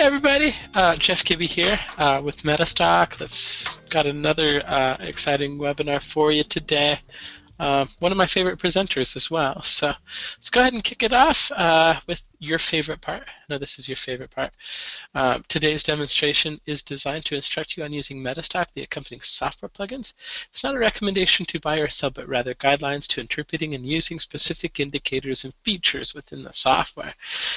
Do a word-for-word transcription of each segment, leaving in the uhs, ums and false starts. Hi everybody, uh, Jeff Kibbe here uh, with MetaStock. That's got another uh, exciting webinar for you today. Uh, one of my favorite presenters as well. So let's go ahead and kick it off uh, with your favorite part. No, this is your favorite part. Uh, today's demonstration is designed to instruct you on using MetaStock, the accompanying software plugins. It's not a recommendation to buy or sell, but rather guidelines to interpreting and using specific indicators and features within the software.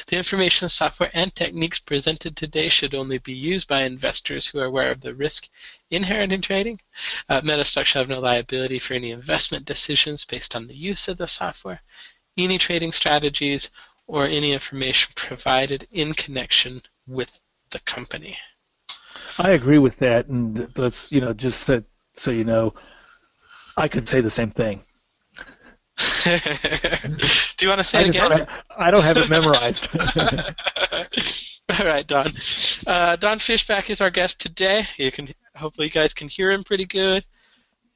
The information, software, and techniques presented today should only be used by investors who are aware of the risk inherent in trading. Uh, MetaStock shall have no liability for any investment decisions based on the use of the software, any trading strategies, or any information provided in connection with the company. I agree with that, and let's, you know, just so, so you know, I could say the same thing. Do you want to say I it again? Don't have, I don't have it memorized. All right, Don. Uh, Don Fishback is our guest today. You can hopefully you guys can hear him pretty good.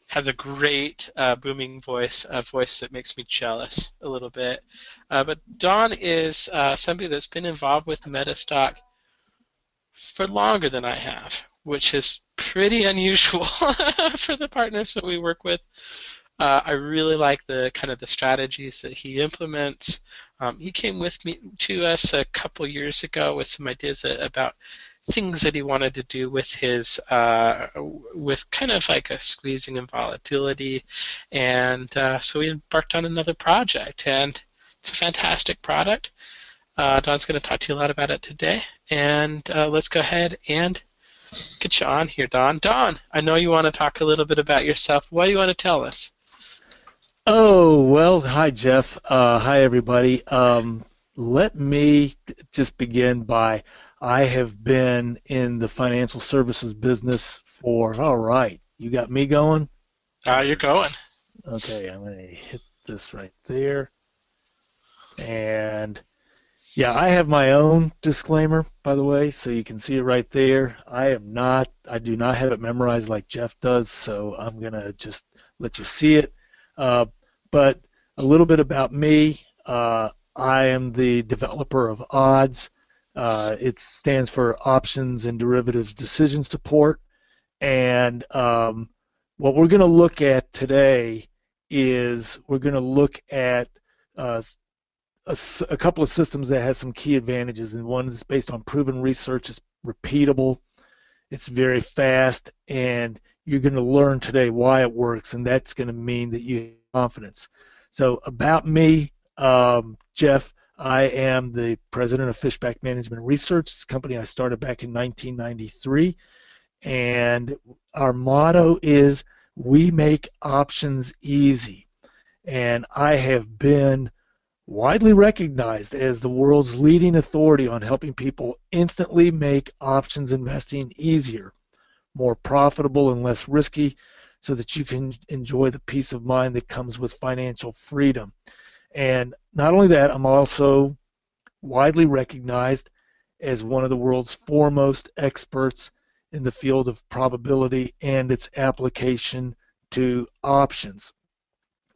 Has a great uh, booming voice, a voice that makes me jealous a little bit. Uh, but Don is uh, somebody that's been involved with MetaStock for longer than I have, which is pretty unusual for the partners that we work with. Uh, I really like the kind of the strategies that he implements. Um, he came with me to us a couple years ago with some ideas about things that he wanted to do with his, uh, with kind of like a squeezing and volatility, and uh, so we embarked on another project, and it's a fantastic product. Uh, Don's going to talk to you a lot about it today, and uh, let's go ahead and get you on here, Don. Don, I know you want to talk a little bit about yourself. What do you want to tell us? Oh, well, hi, Jeff. Uh, hi, everybody. Um, let me just begin by I have been in the financial services business for, all right, you got me going? Ah, uh, you're going. Okay, I'm going to hit this right there. And, yeah, I have my own disclaimer, by the way, so you can see it right there. I am not, I do not have it memorized like Jeff does, so I'm going to just let you see it. Uh, but a little bit about me. Uh, I am the developer of Odds. Uh, it stands for Options and Derivatives Decision Support, and um, what we're going to look at today is we're going to look at uh, a, a couple of systems that has some key advantages, and one is based on proven research. It's repeatable, it's very fast, and you're going to learn today why it works, and that's going to mean that you have confidence. So about me, um, Jeff, I am the president of Fishback Management Research. It's a company I started back in nineteen ninety-three, and our motto is we make options easy, and I have been widely recognized as the world's leading authority on helping people instantly make options investing easier, more profitable and less risky, so that you can enjoy the peace of mind that comes with financial freedom. And not only that, I'm also widely recognized as one of the world's foremost experts in the field of probability and its application to options.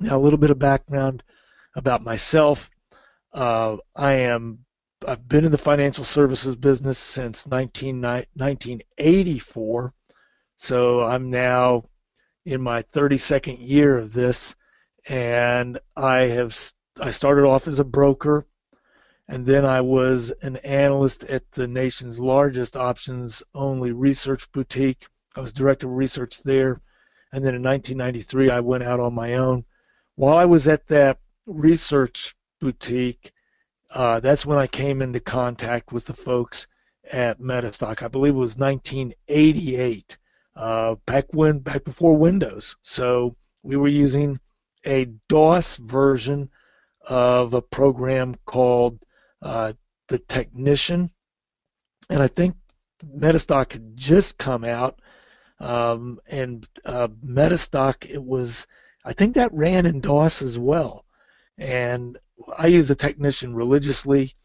Now, a little bit of background about myself. Uh, I am, I've been in the financial services business since nineteen eighty-four, so I'm now in my thirty-second year of this, and I have I started off as a broker, and then I was an analyst at the nation's largest options-only research boutique. I was director of research there, and then in nineteen ninety-three I went out on my own. While I was at that research boutique, uh, that's when I came into contact with the folks at MetaStock. I believe it was nineteen eighty-eight, uh, back when back before Windows. So we were using a DOS version of a program called uh, the Technician, and I think MetaStock had just come out, um, and uh, MetaStock, it was, I think that ran in DOS as well, and I used the Technician religiously,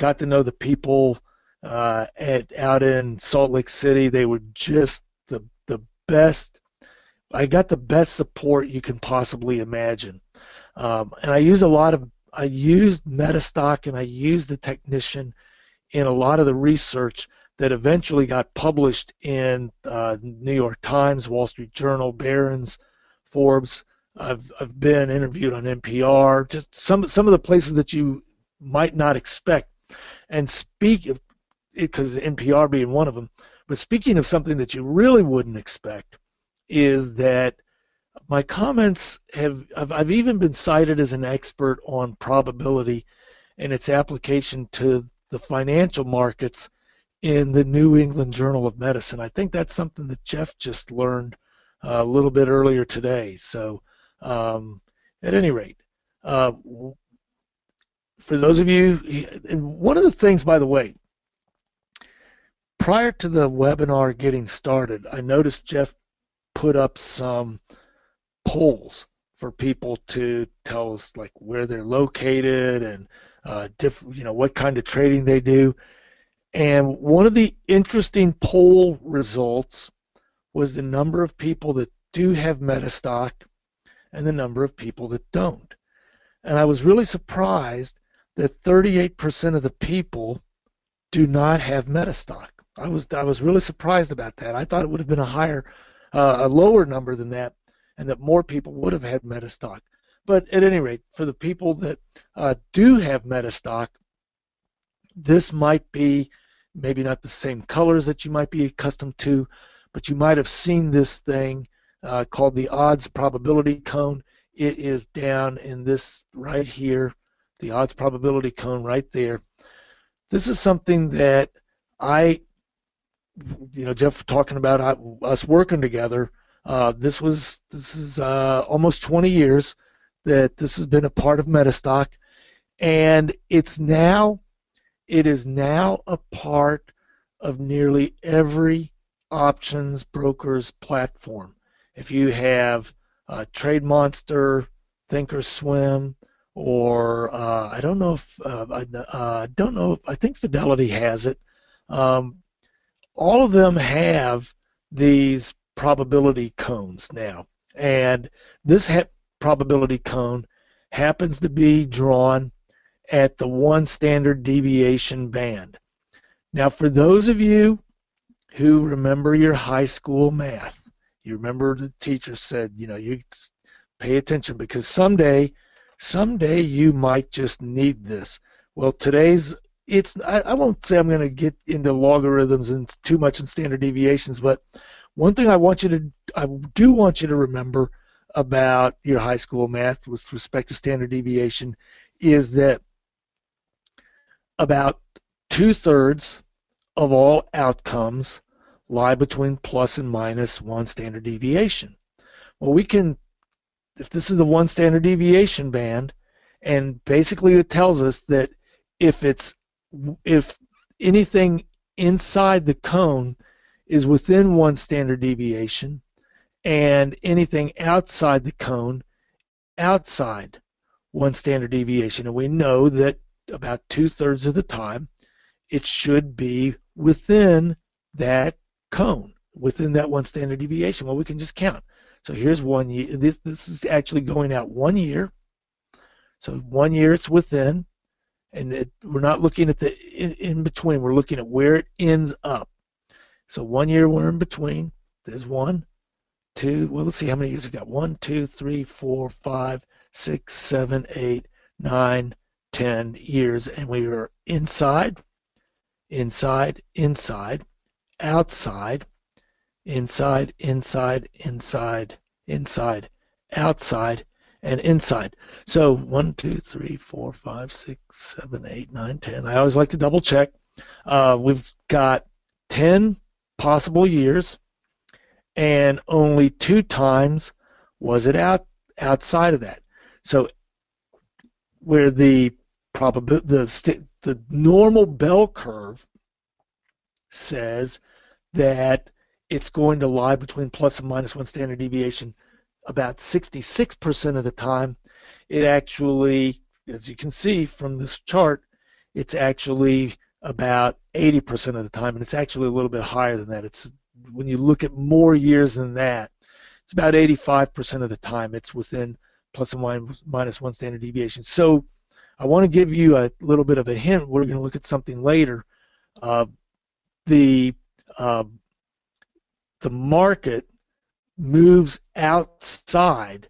got to know the people uh, at out in Salt Lake City. They were just the, the best. I got the best support you can possibly imagine. Um, and I use a lot of, I used MetaStock and I used the Technician in a lot of the research that eventually got published in uh, New York Times, Wall Street Journal, Barron's, Forbes. I've I've been interviewed on N P R, just some some of the places that you might not expect. And speak of, because N P R being one of them. But speaking of something that you really wouldn't expect, is that my comments have I've, I've even been cited as an expert on probability and its application to the financial markets in the New England Journal of Medicine. I think that's something that Jeff just learned a little bit earlier today. So um, at any rate, uh, for those of you, and one of the things, by the way, prior to the webinar getting started, I noticed Jeff put up some polls for people to tell us like where they're located and uh, diff you know, what kind of trading they do. And one of the interesting poll results was the number of people that do have MetaStock and the number of people that don't. And I was really surprised that thirty-eight percent of the people do not have MetaStock. I was I was really surprised about that. I thought it would have been a higher, uh, a lower number than that, and that more people would have had MetaStock. But at any rate, for the people that uh, do have MetaStock, this might be maybe not the same colors that you might be accustomed to, but you might have seen this thing uh, called the odds probability cone. It is down in this right here, the odds probability cone right there. This is something that I, you know, Jeff talking about I, us working together. Uh, this was this is uh, almost twenty years that this has been a part of MetaStock, and it's now it is now a part of nearly every options broker's platform. If you have uh, TradeMonster, ThinkOrSwim, or uh, I don't know if uh, I uh, don't know. I think Fidelity has it. Um, all of them have these probability cones now, and this ha probability cone happens to be drawn at the one standard deviation band. Now, for those of you who remember your high school math, you remember the teacher said, you know, you pay attention because someday. Someday you might just need this. Well, today's it's. I, I won't say I'm going to get into logarithms and too much in standard deviations, but one thing I want you to, I do want you to remember about your high school math with respect to standard deviation is that about two thirds of all outcomes lie between plus and minus one standard deviation. Well, we can. If this is the one standard deviation band, and basically it tells us that if it's if anything inside the cone is within one standard deviation, and anything outside the cone outside one standard deviation, and we know that about two-thirds of the time it should be within that cone, within that one standard deviation. Well, we can just count. So here's one year. This, this is actually going out one year. So one year it's within, and it, we're not looking at the in, in between. We're looking at where it ends up. So one year we're in between. There's one, two. Well, let's see how many years we got. One, two, three, four, five, six, seven, eight, nine, ten years, and we are inside, inside, inside, outside. Inside, inside, inside, inside, outside, and inside. So one, two, three, four, five, six, seven, eight, nine, ten. I always like to double check. Uh, we've got ten possible years, and only two times was it out outside of that. So where the probab the st the normal bell curve says that it's going to lie between plus and minus one standard deviation about sixty-six percent of the time. It actually, as you can see from this chart, it's actually about eighty percent of the time, and it's actually a little bit higher than that. It's when you look at more years than that, it's about eighty-five percent of the time it's within plus and minus one standard deviation. So I want to give you a little bit of a hint. We're going to look at something later. Uh, the uh, the market moves outside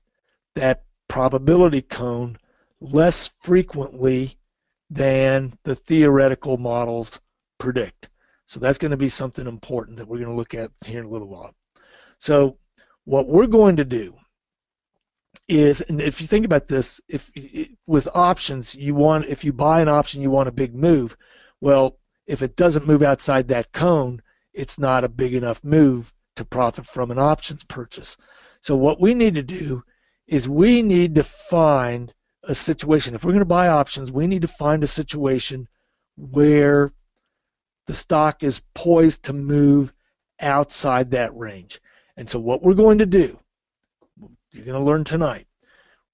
that probability cone less frequently than the theoretical models predict. So that's going to be something important that we're going to look at here in a little while. So what we're going to do is, and if you think about this, if with options, you want, if you buy an option, you want a big move. Well, if it doesn't move outside that cone, it's not a big enough move to profit from an options purchase. So what we need to do is we need to find a situation. If we're going to buy options, we need to find a situation where the stock is poised to move outside that range. And so what we're going to do, you're going to learn tonight,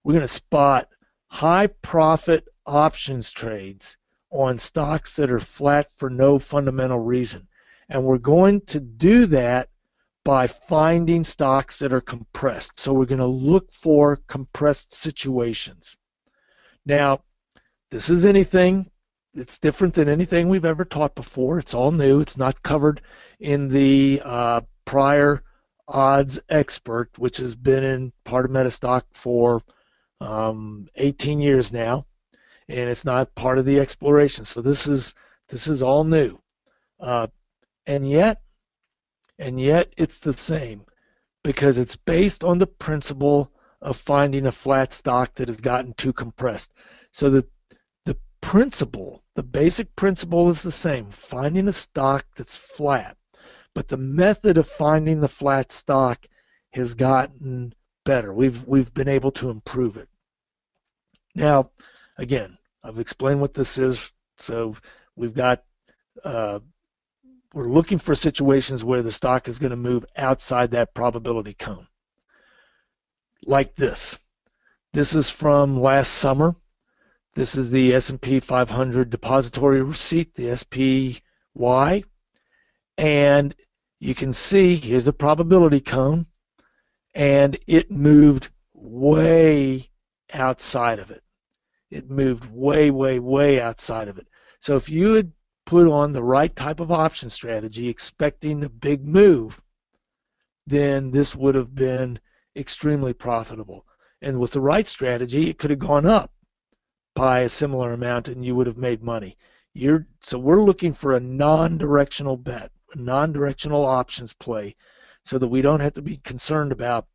we're going to spot high profit options trades on stocks that are flat for no fundamental reason. And we're going to do that by finding stocks that are compressed. So we're going to look for compressed situations. Now, this is anything, it's different than anything we've ever taught before. It's all new. It's not covered in the uh, prior odds expert, which has been in part of MetaStock for um, eighteen years now, and it's not part of the exploration. So this is this is all new, uh, and yet and yet it's the same, because it's based on the principle of finding a flat stock that has gotten too compressed. So the the principle, the basic principle is the same, finding a stock that's flat, but the method of finding the flat stock has gotten better. We've we've been able to improve it. Now, again, I've explained what this is. So we've got uh, we're looking for situations where the stock is going to move outside that probability cone. Like this. This is from last summer. This is the S and P five hundred depository receipt, the S P Y, and you can see here's the probability cone, and it moved way outside of it. It moved way, way, way outside of it. So if you had put on the right type of option strategy expecting a big move, then this would have been extremely profitable. And with the right strategy, it could have gone up by a similar amount and you would have made money. You're, so we're looking for a non-directional bet, a non-directional options play, so that we don't have to be concerned about,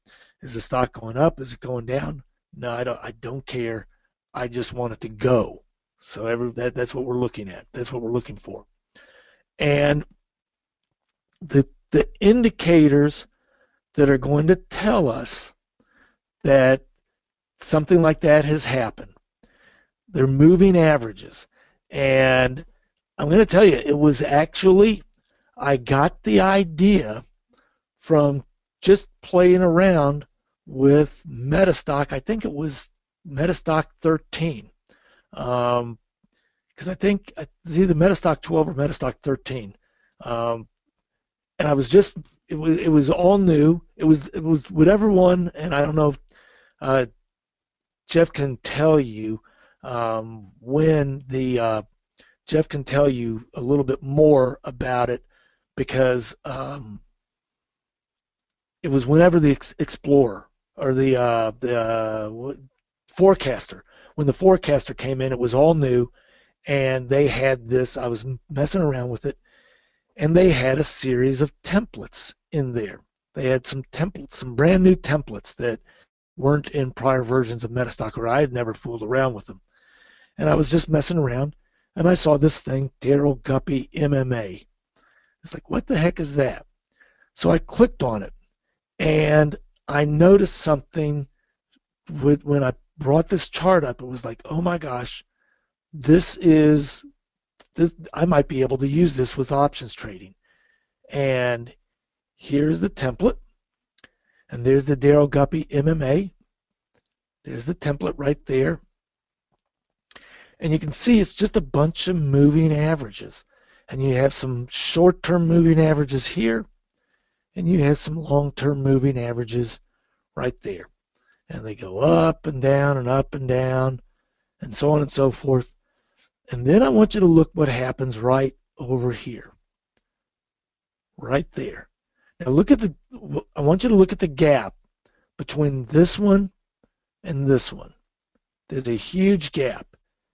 is the stock going up, is it going down? No, I don't, I don't care. I just want it to go. So every, that, that's what we're looking at. That's what we're looking for. And the, the indicators that are going to tell us that something like that has happened, they're moving averages. And I'm going to tell you, it was actually, I got the idea from just playing around with MetaStock. I think it was MetaStock thirteen, because um, I think it's either MetaStock twelve or MetaStock thirteen, um, and I was just, it was, it was all new. It was it was whatever one, and I don't know if uh, Jeff can tell you um, when the uh, Jeff can tell you a little bit more about it, because um, it was whenever the ex Explorer or the uh, the uh, Forecaster. When the Forecaster came in, it was all new, and they had this. I was messing around with it, and they had a series of templates in there. They had some templates, some brand new templates that weren't in prior versions of MetaStock, or I had never fooled around with them. And I was just messing around, and I saw this thing, Daryl Guppy M M A. It's like, what the heck is that? So I clicked on it, and I noticed something with, when I brought this chart up. It was like, oh my gosh, this is this. I might be able to use this with options trading. And here's the template, and there's the Daryl Guppy M M A. There's the template right there, and you can see it's just a bunch of moving averages, and you have some short-term moving averages here, and you have some long-term moving averages right there. And they go up and down and up and down and so on and so forth. And then I want you to look what happens right over here. right there. Now look at the, I want you to look at the gap between this one and this one. There's a huge gap,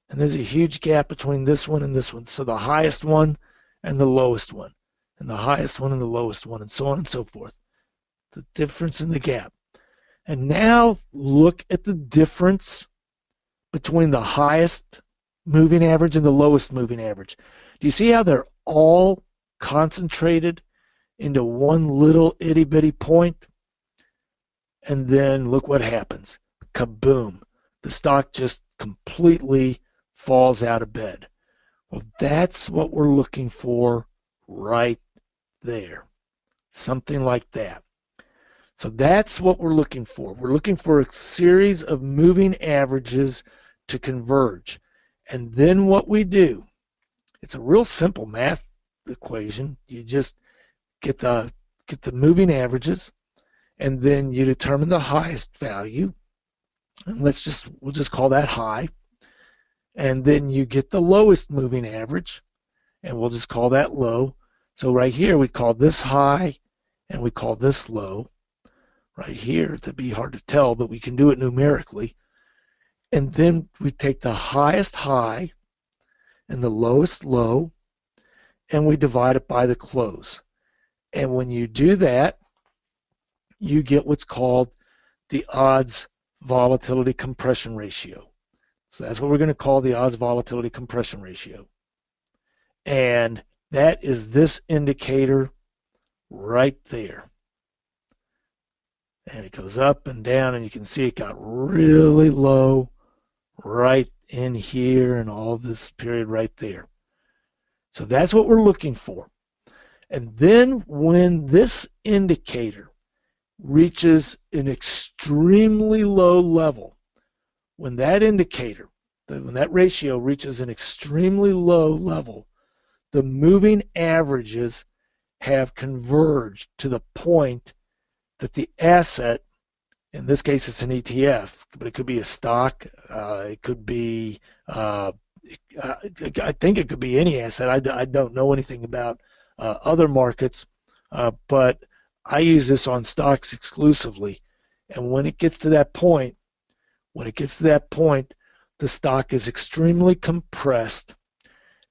and there's a huge gap between this one and this one. So the highest one and the lowest one, and the highest one and the lowest one, and so on and so forth. The difference in the gap. And now look at the difference between the highest moving average and the lowest moving average. Do you see how they're all concentrated into one little itty-bitty point? And then look what happens. Kaboom. The stock just completely falls out of bed. Well, that's what we're looking for right there. Something like that. So that's what we're looking for. We're looking for a series of moving averages to converge. And then what we do, it's a real simple math equation. You just get the get the moving averages, and then you determine the highest value. And let's just we'll just call that high. And then you get the lowest moving average, and we'll just call that low. So right here we call this high, and we call this low. Right here, that'd be hard to tell, but we can do it numerically. And then we take the highest high and the lowest low, and we divide it by the close. And when you do that, you get what's called the odds volatility compression ratio. So that's what we're going to call the odds volatility compression ratio. And that is this indicator right there. And it goes up and down, and you can see it got really low right in here and all this period right there. So that's what we're looking for. And then when this indicator reaches an extremely low level, when that indicator, when that ratio reaches an extremely low level, the moving averages have converged to the point that the asset, in this case it's an E T F, but it could be a stock, uh, it could be, uh, I think it could be any asset. I, I don't know anything about uh, other markets, uh, but I use this on stocks exclusively. And when it gets to that point, when it gets to that point, the stock is extremely compressed,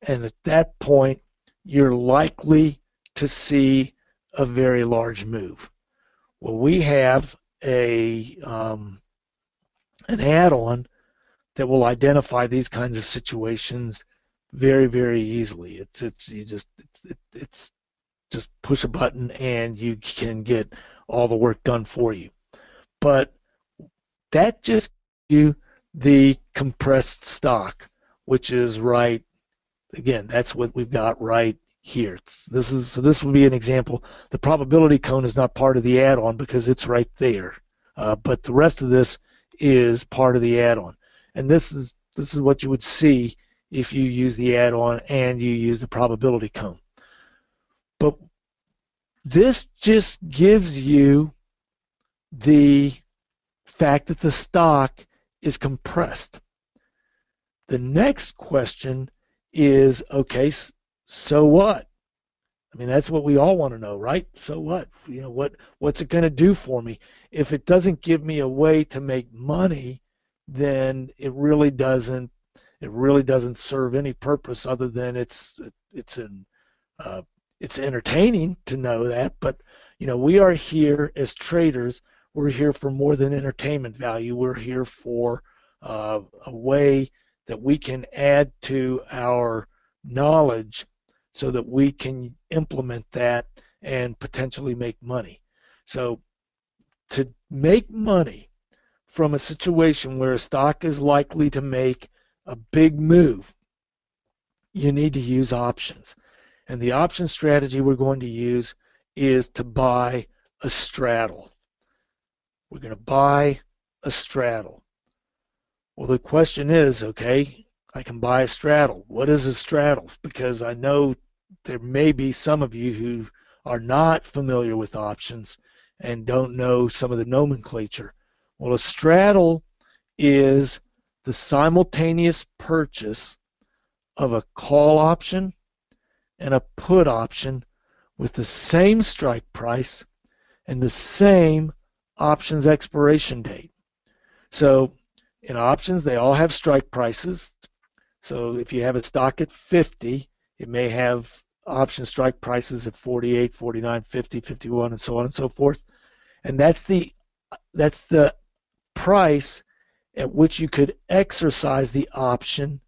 and at that point, you're likely to see a very large move. Well, we have a um, an add-on that will identify these kinds of situations very, very easily. It's it's you just it's, it's just push a button and you can get all the work done for you. But that just gives you the compressed stock, which is right again. That's what we've got right here. It's, this is so. This would be an example. The probability cone is not part of the add-on because it's right there, uh, but the rest of this is part of the add-on. And this is this is what you would see if you use the add-on and you use the probability cone. But this just gives you the fact that the stock is compressed. The next question is, okay, so what? I mean, that's what we all want to know, right? So what? You know, what what's it going to do for me? If it doesn't give me a way to make money, then it really doesn't it really doesn't serve any purpose other than it's it's an uh, it's entertaining to know that. But you know, we are here as traders. We're here for more than entertainment value. We're here for uh, a way that we can add to our knowledge, so that we can implement that and potentially make money. So to make money from a situation where a stock is likely to make a big move, you need to use options. And the option strategy we're going to use is to buy a straddle. We're going to buy a straddle. Well, the question is, okay, I can buy a straddle. What is a straddle? Because I know there may be some of you who are not familiar with options and don't know some of the nomenclature. Well, a straddle is the simultaneous purchase of a call option and a put option with the same strike price and the same options expiration date. So in options, they all have strike prices. So if you have a stock at fifty, it may have option strike prices at forty-eight, forty-nine, fifty, fifty-one, and so on and so forth. And that's the that's the price at which you could exercise the option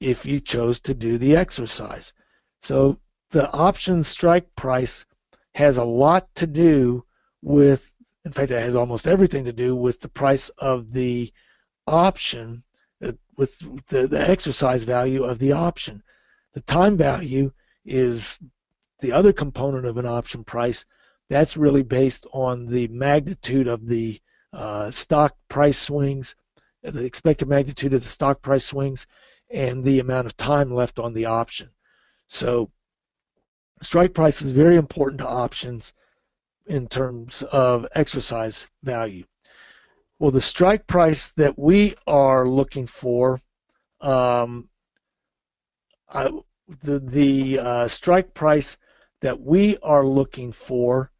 if you chose to do the exercise. So the option strike price has a lot to do with, in fact, it has almost everything to do with the price of the option, with the, the exercise value of the option. The time value is the other component of an option price. That's really based on the magnitude of the uh, stock price swings, the expected magnitude of the stock price swings, and the amount of time left on the option. So strike price is very important to options in terms of exercise value. Well, the strike price that we are looking for, um, I, the, the uh, strike price that we are looking for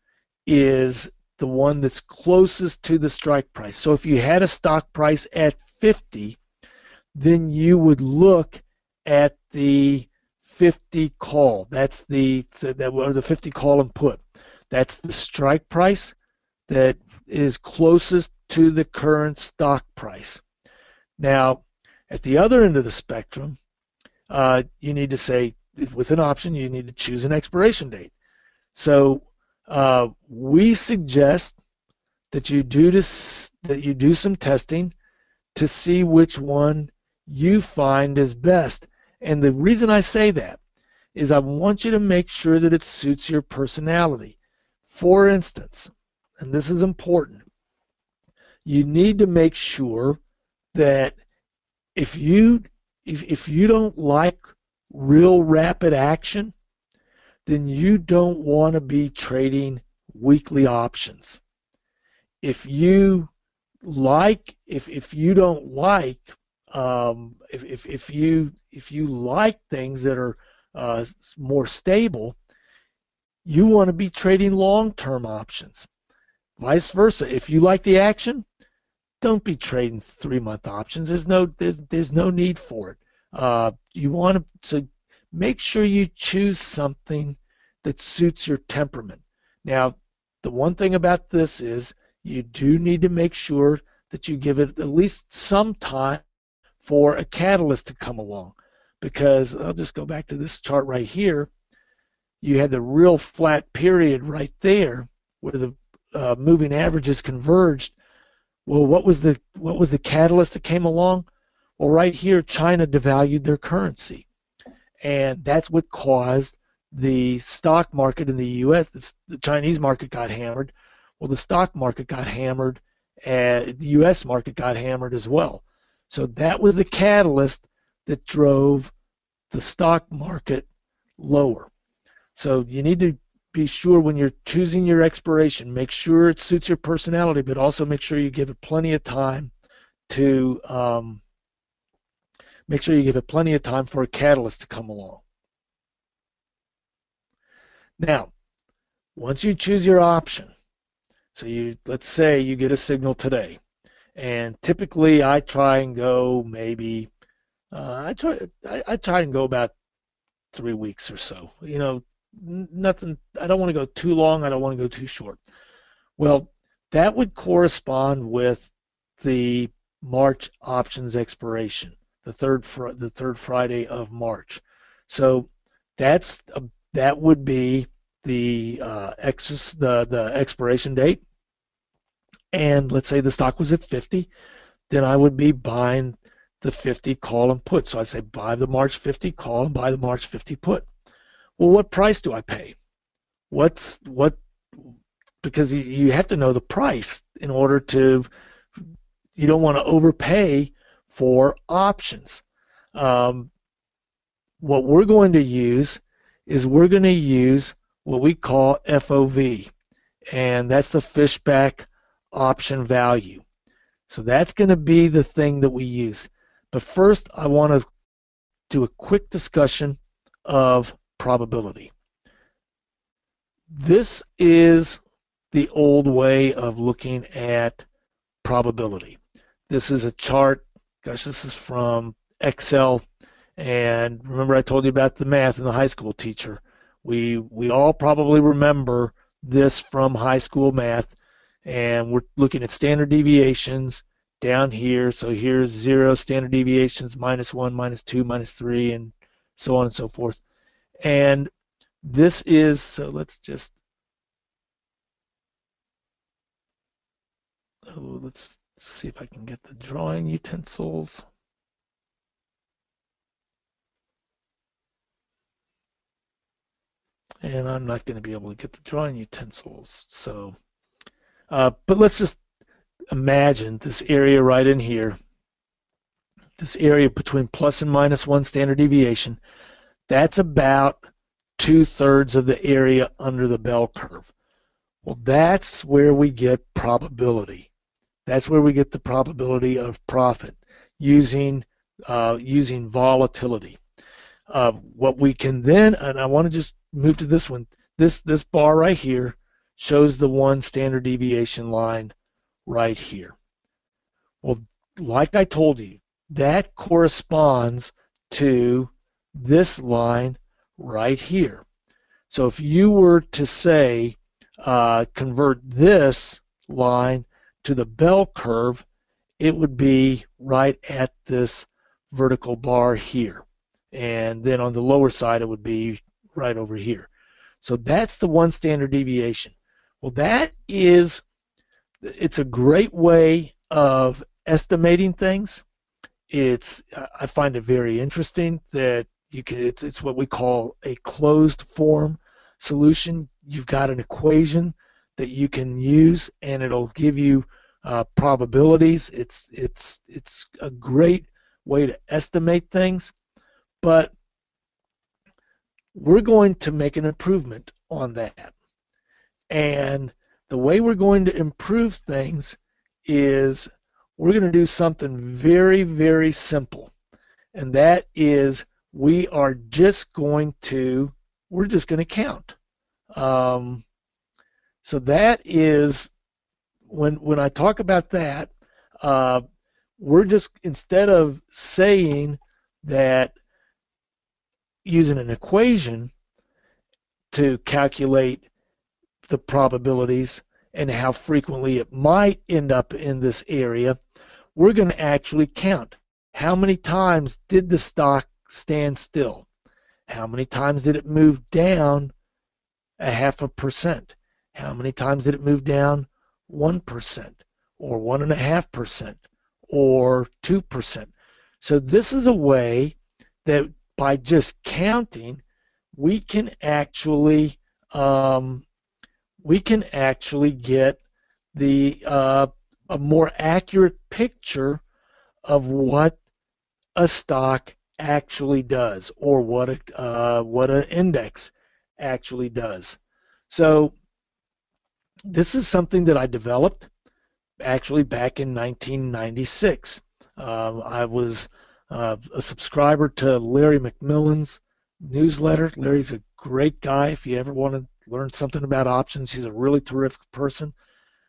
is the one that's closest to the strike price. So if you had a stock price at fifty, then you would look at the fifty call. That's the or the fifty call and put. That's the strike price that is closest to the current stock price. Now, at the other end of the spectrum, uh, you need to say, with an option, you need to choose an expiration date. So uh, we suggest that you do this, that you do some testing to see which one you find is best. And the reason I say that is I want you to make sure that it suits your personality. For instance, and this is important, you need to make sure that if you if, if you don't like real rapid action, then you don't want to be trading weekly options. If you like, if if you don't like, um, if, if if you if you like things that are uh, more stable, you want to be trading long-term options. Vice versa, if you like the action, don't be trading three-month options. There's no there's there's no need for it. Uh, you want to so make sure you choose something that suits your temperament. Now, the one thing about this is you do need to make sure that you give it at least some time for a catalyst to come along, because I'll just go back to this chart right here. You had the real flat period right there where the uh, moving averages converged. Well, what was the what was the catalyst that came along? Well, right here, China devalued their currency, and that's what caused the stock market in the U S The Chinese market got hammered. Well, the stock market got hammered, and the U S market got hammered as well. So that was the catalyst that drove the stock market lower. So you need to be sure when you're choosing your expiration, make sure it suits your personality, but also make sure you give it plenty of time to. Um, Make sure you give it plenty of time for a catalyst to come along. Now, once you choose your option, so you let's say you get a signal today, and typically I try and go maybe uh, I try I, I try and go about three weeks or so. You know, nothing. I don't want to go too long. I don't want to go too short. Well, that would correspond with the March options expiration. The third fr the third Friday of March, so that's a, that would be the uh, ex the the expiration date. And let's say the stock was at fifty, then I would be buying the fifty call and put. So I say buy the March fifty call and buy the March fifty put. Well, what price do I pay? What's what? Because you, you have to know the price in order to. You don't want to overpay for options. Um, what we're going to use is we're going to use what we call F O V, and that's the Fishback option value. So that's going to be the thing that we use. But first, I want to do a quick discussion of probability. This is the old way of looking at probability. This is a chart. Gosh, this is from Excel. And remember I told you about the math and the high school teacher. We, we all probably remember this from high school math. And we're looking at standard deviations down here. So here's zero, standard deviations, minus one, minus two, minus three, and so on and so forth. And this is, so let's just, oh, let's see if I can get the drawing utensils. And I'm not going to be able to get the drawing utensils. So, uh, but let's just imagine this area right in here, this area between plus and minus one standard deviation. That's about two-thirds of the area under the bell curve. Well, that's where we get probability. That's where we get the probability of profit using uh, using volatility. Uh, what we can then, and I want to just move to this one. This this bar right here shows the one standard deviation line right here. Well, like I told you, that corresponds to this line right here. So if you were to say uh, convert this line to the bell curve, it would be right at this vertical bar here, and then on the lower side it would be right over here. So that's the one standard deviation. Well, that is, it's a great way of estimating things. It's, I find it very interesting that you can, it's, it's what we call a closed form solution. You've got an equation that you can use, and it'll give you uh, probabilities. It's it's it's a great way to estimate things, but we're going to make an improvement on that. And the way we're going to improve things is we're going to do something very, very simple, and that is we are just going to, we're just going to count. Um, so that is, when when I talk about that, uh, we're just, instead of saying that using an equation to calculate the probabilities and how frequently it might end up in this area, we're going to actually count. How many times did the stock stand still? How many times did it move down a half a percent? How many times did it move down one percent or one and a half percent or two percent? So this is a way that by just counting, we can actually um, we can actually get the uh, a more accurate picture of what a stock actually does, or what a, uh, what an index actually does. So this is something that I developed actually back in nineteen ninety-six. Uh, I was uh, a subscriber to Larry McMillan's newsletter. Larry's a great guy. If you ever want to learn something about options, he's a really terrific person.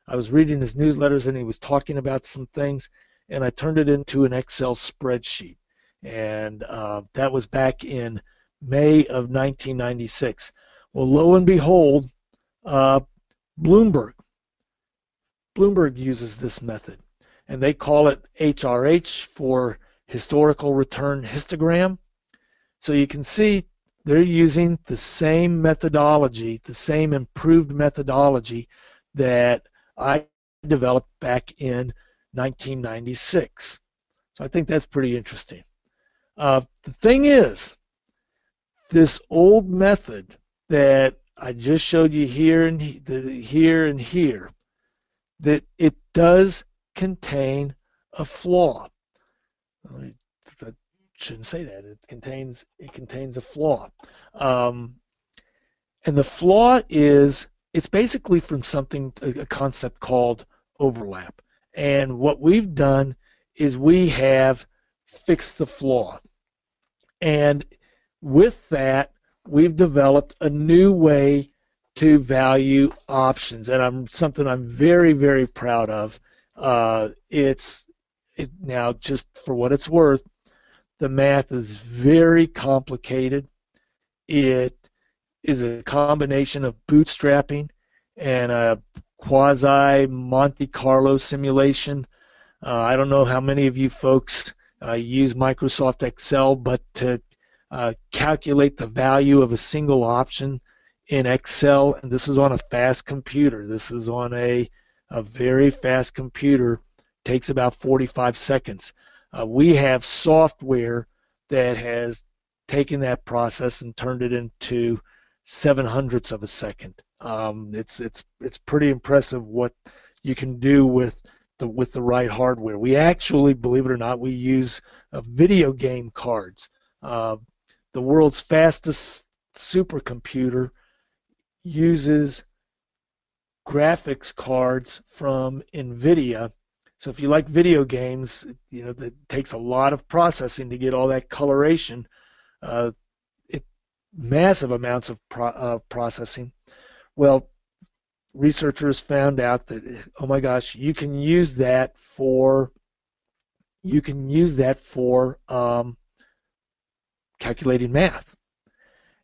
I was reading his newsletters, and he was talking about some things, and I turned it into an Excel spreadsheet. And uh, that was back in May of nineteen ninety-six. Well, lo and behold, uh, Bloomberg. Bloomberg uses this method, and they call it H R H, for Historical Return Histogram. So you can see they're using the same methodology, the same improved methodology that I developed back in nineteen ninety-six. So I think that's pretty interesting. Uh, the thing is, this old method that I just showed you here and he, the, here and here, that it does contain a flaw. I shouldn't say that. It contains it contains a flaw, um, and the flaw is it's basically from something, a concept called overlap. And what we've done is we have fix the flaw, and with that we've developed a new way to value options, and I'm something I'm very, very proud of. Uh, it's it, now, just for what it's worth, the math is very complicated. It is a combination of bootstrapping and a quasi Monte Carlo simulation. Uh, I don't know how many of you folks uh, use Microsoft Excel, but to uh, calculate the value of a single option in Excel, and this is on a fast computer. This is on a, a very fast computer. Takes about forty-five seconds. Uh, we have software that has taken that process and turned it into seven hundredths of a second. Um, it's it's it's pretty impressive what you can do with the with the right hardware. We actually, believe it or not, we use uh, video game cards. Uh, the world's fastest supercomputer uses graphics cards from NVIDIA. So if you like video games, you know, it takes a lot of processing to get all that coloration, uh, it, massive amounts of pro uh, processing. Well, researchers found out that, oh my gosh, you can use that for you can use that for um, calculating math.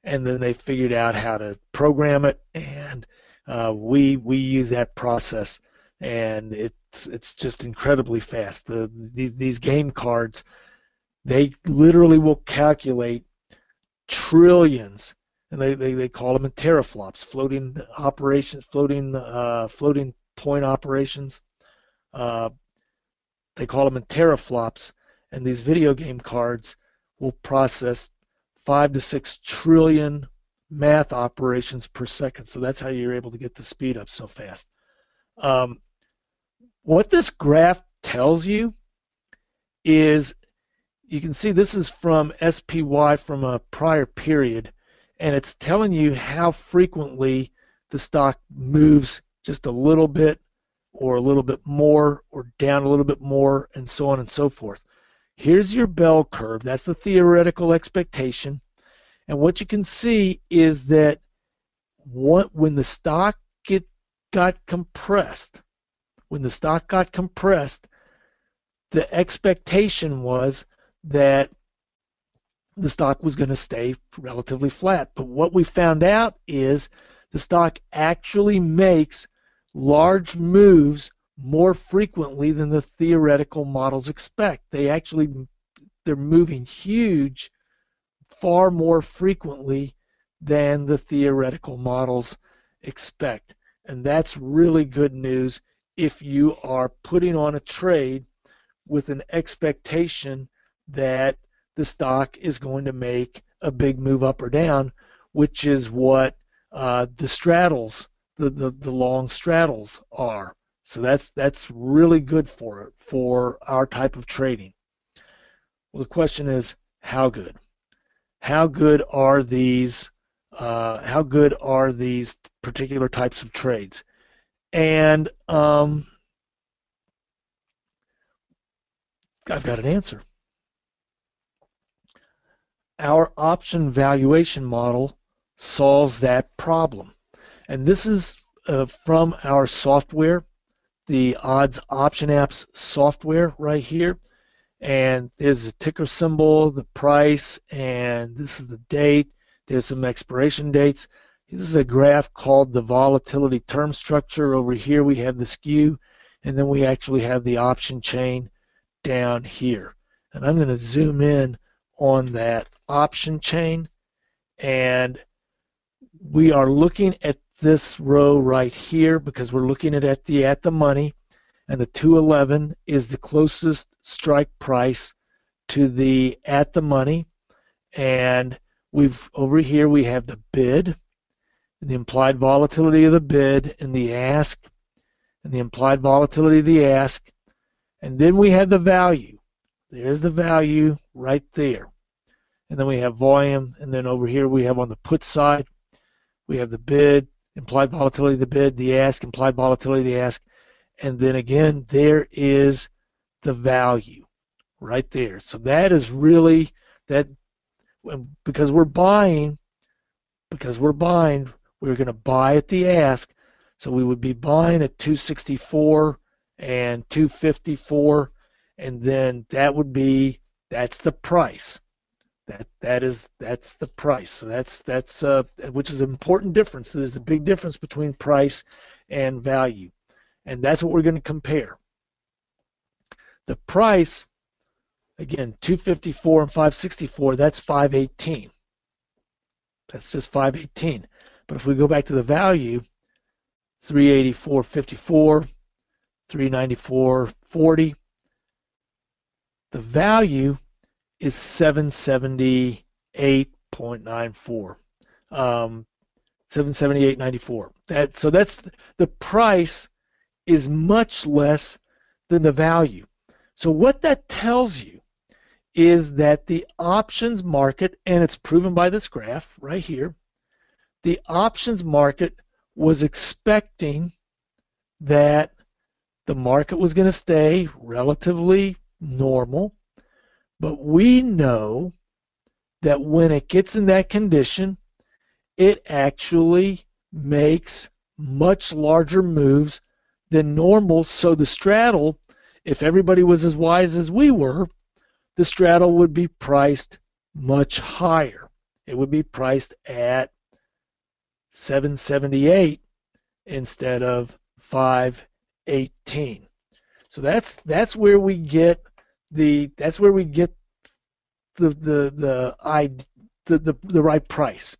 And then they figured out how to program it, and uh, we we use that process, and it's it's just incredibly fast. The these, these game cards, they literally will calculate trillions, and they, they, they call them teraflops, floating operations, floating uh, floating point operations. Uh, they call them teraflops, and these video game cards will process five to six trillion math operations per second. So that's how you're able to get the speed up so fast. Um, what this graph tells you is, you can see this is from S P Y from a prior period, and it's telling you how frequently the stock moves just a little bit or a little bit more or down a little bit more, and so on and so forth. Here's your bell curve. That's the theoretical expectation. And what you can see is that what, when the stock get, got compressed, when the stock got compressed, the expectation was that the stock was going to stay relatively flat. But what we found out is the stock actually makes large moves more frequently than the theoretical models expect. They actually, they're moving huge far more frequently than the theoretical models expect. And that's really good news if you are putting on a trade with an expectation that the stock is going to make a big move up or down, which is what uh, the straddles, the, the, the long straddles are. So that's that's really good for it, for our type of trading. Well, the question is, how good? How good are these? Uh, how good are these particular types of trades? And um, I've got an answer. Our option valuation model solves that problem, and this is uh, from our software, the Odds Option Apps software right here, and there's a ticker symbol, the price, and this is the date. There's some expiration dates. This is a graph called the volatility term structure. Over here we have the skew, and then we actually have the option chain down here. And I'm going to zoom in on that option chain, and we are looking at this row right here because we're looking at, at the at the money, and the two eleven is the closest strike price to the at the money, and we've over here we have the bid, the implied volatility of the bid, and the ask, and the implied volatility of the ask, and then we have the value. There's the value right there, and then we have volume, and then over here we have on the put side we have the bid, implied volatility of the bid, the ask, implied volatility of the ask, and then again there is the value right there. So that is really that, because we're buying, because we're buying, We were going to buy at the ask, so we would be buying at two sixty-four and two fifty-four, and then that would be that's the price. That that is that's the price. So that's that's uh, which is an important difference. So there's a big difference between price and value, and that's what we're going to compare. The price, again, two fifty-four and five sixty-four. That's five eighteen. That's just five eighteen. But if we go back to the value, three eighty-four fifty-four, three ninety-four forty. The value is seven seventy-eight point nine four, um, seven seventy-eight ninety-four. That so that's the price is much less than the value. So what that tells you is that the options market, and it's proven by this graph right here, the options market was expecting that the market was going to stay relatively normal. But we know that when it gets in that condition, it actually makes much larger moves than normal. So the straddle, if everybody was as wise as we were, the straddle would be priced much higher. It would be priced at seven seventy-eight instead of five eighteen. So that's that's where we get The, that's where we get the the the, I, the the the right price,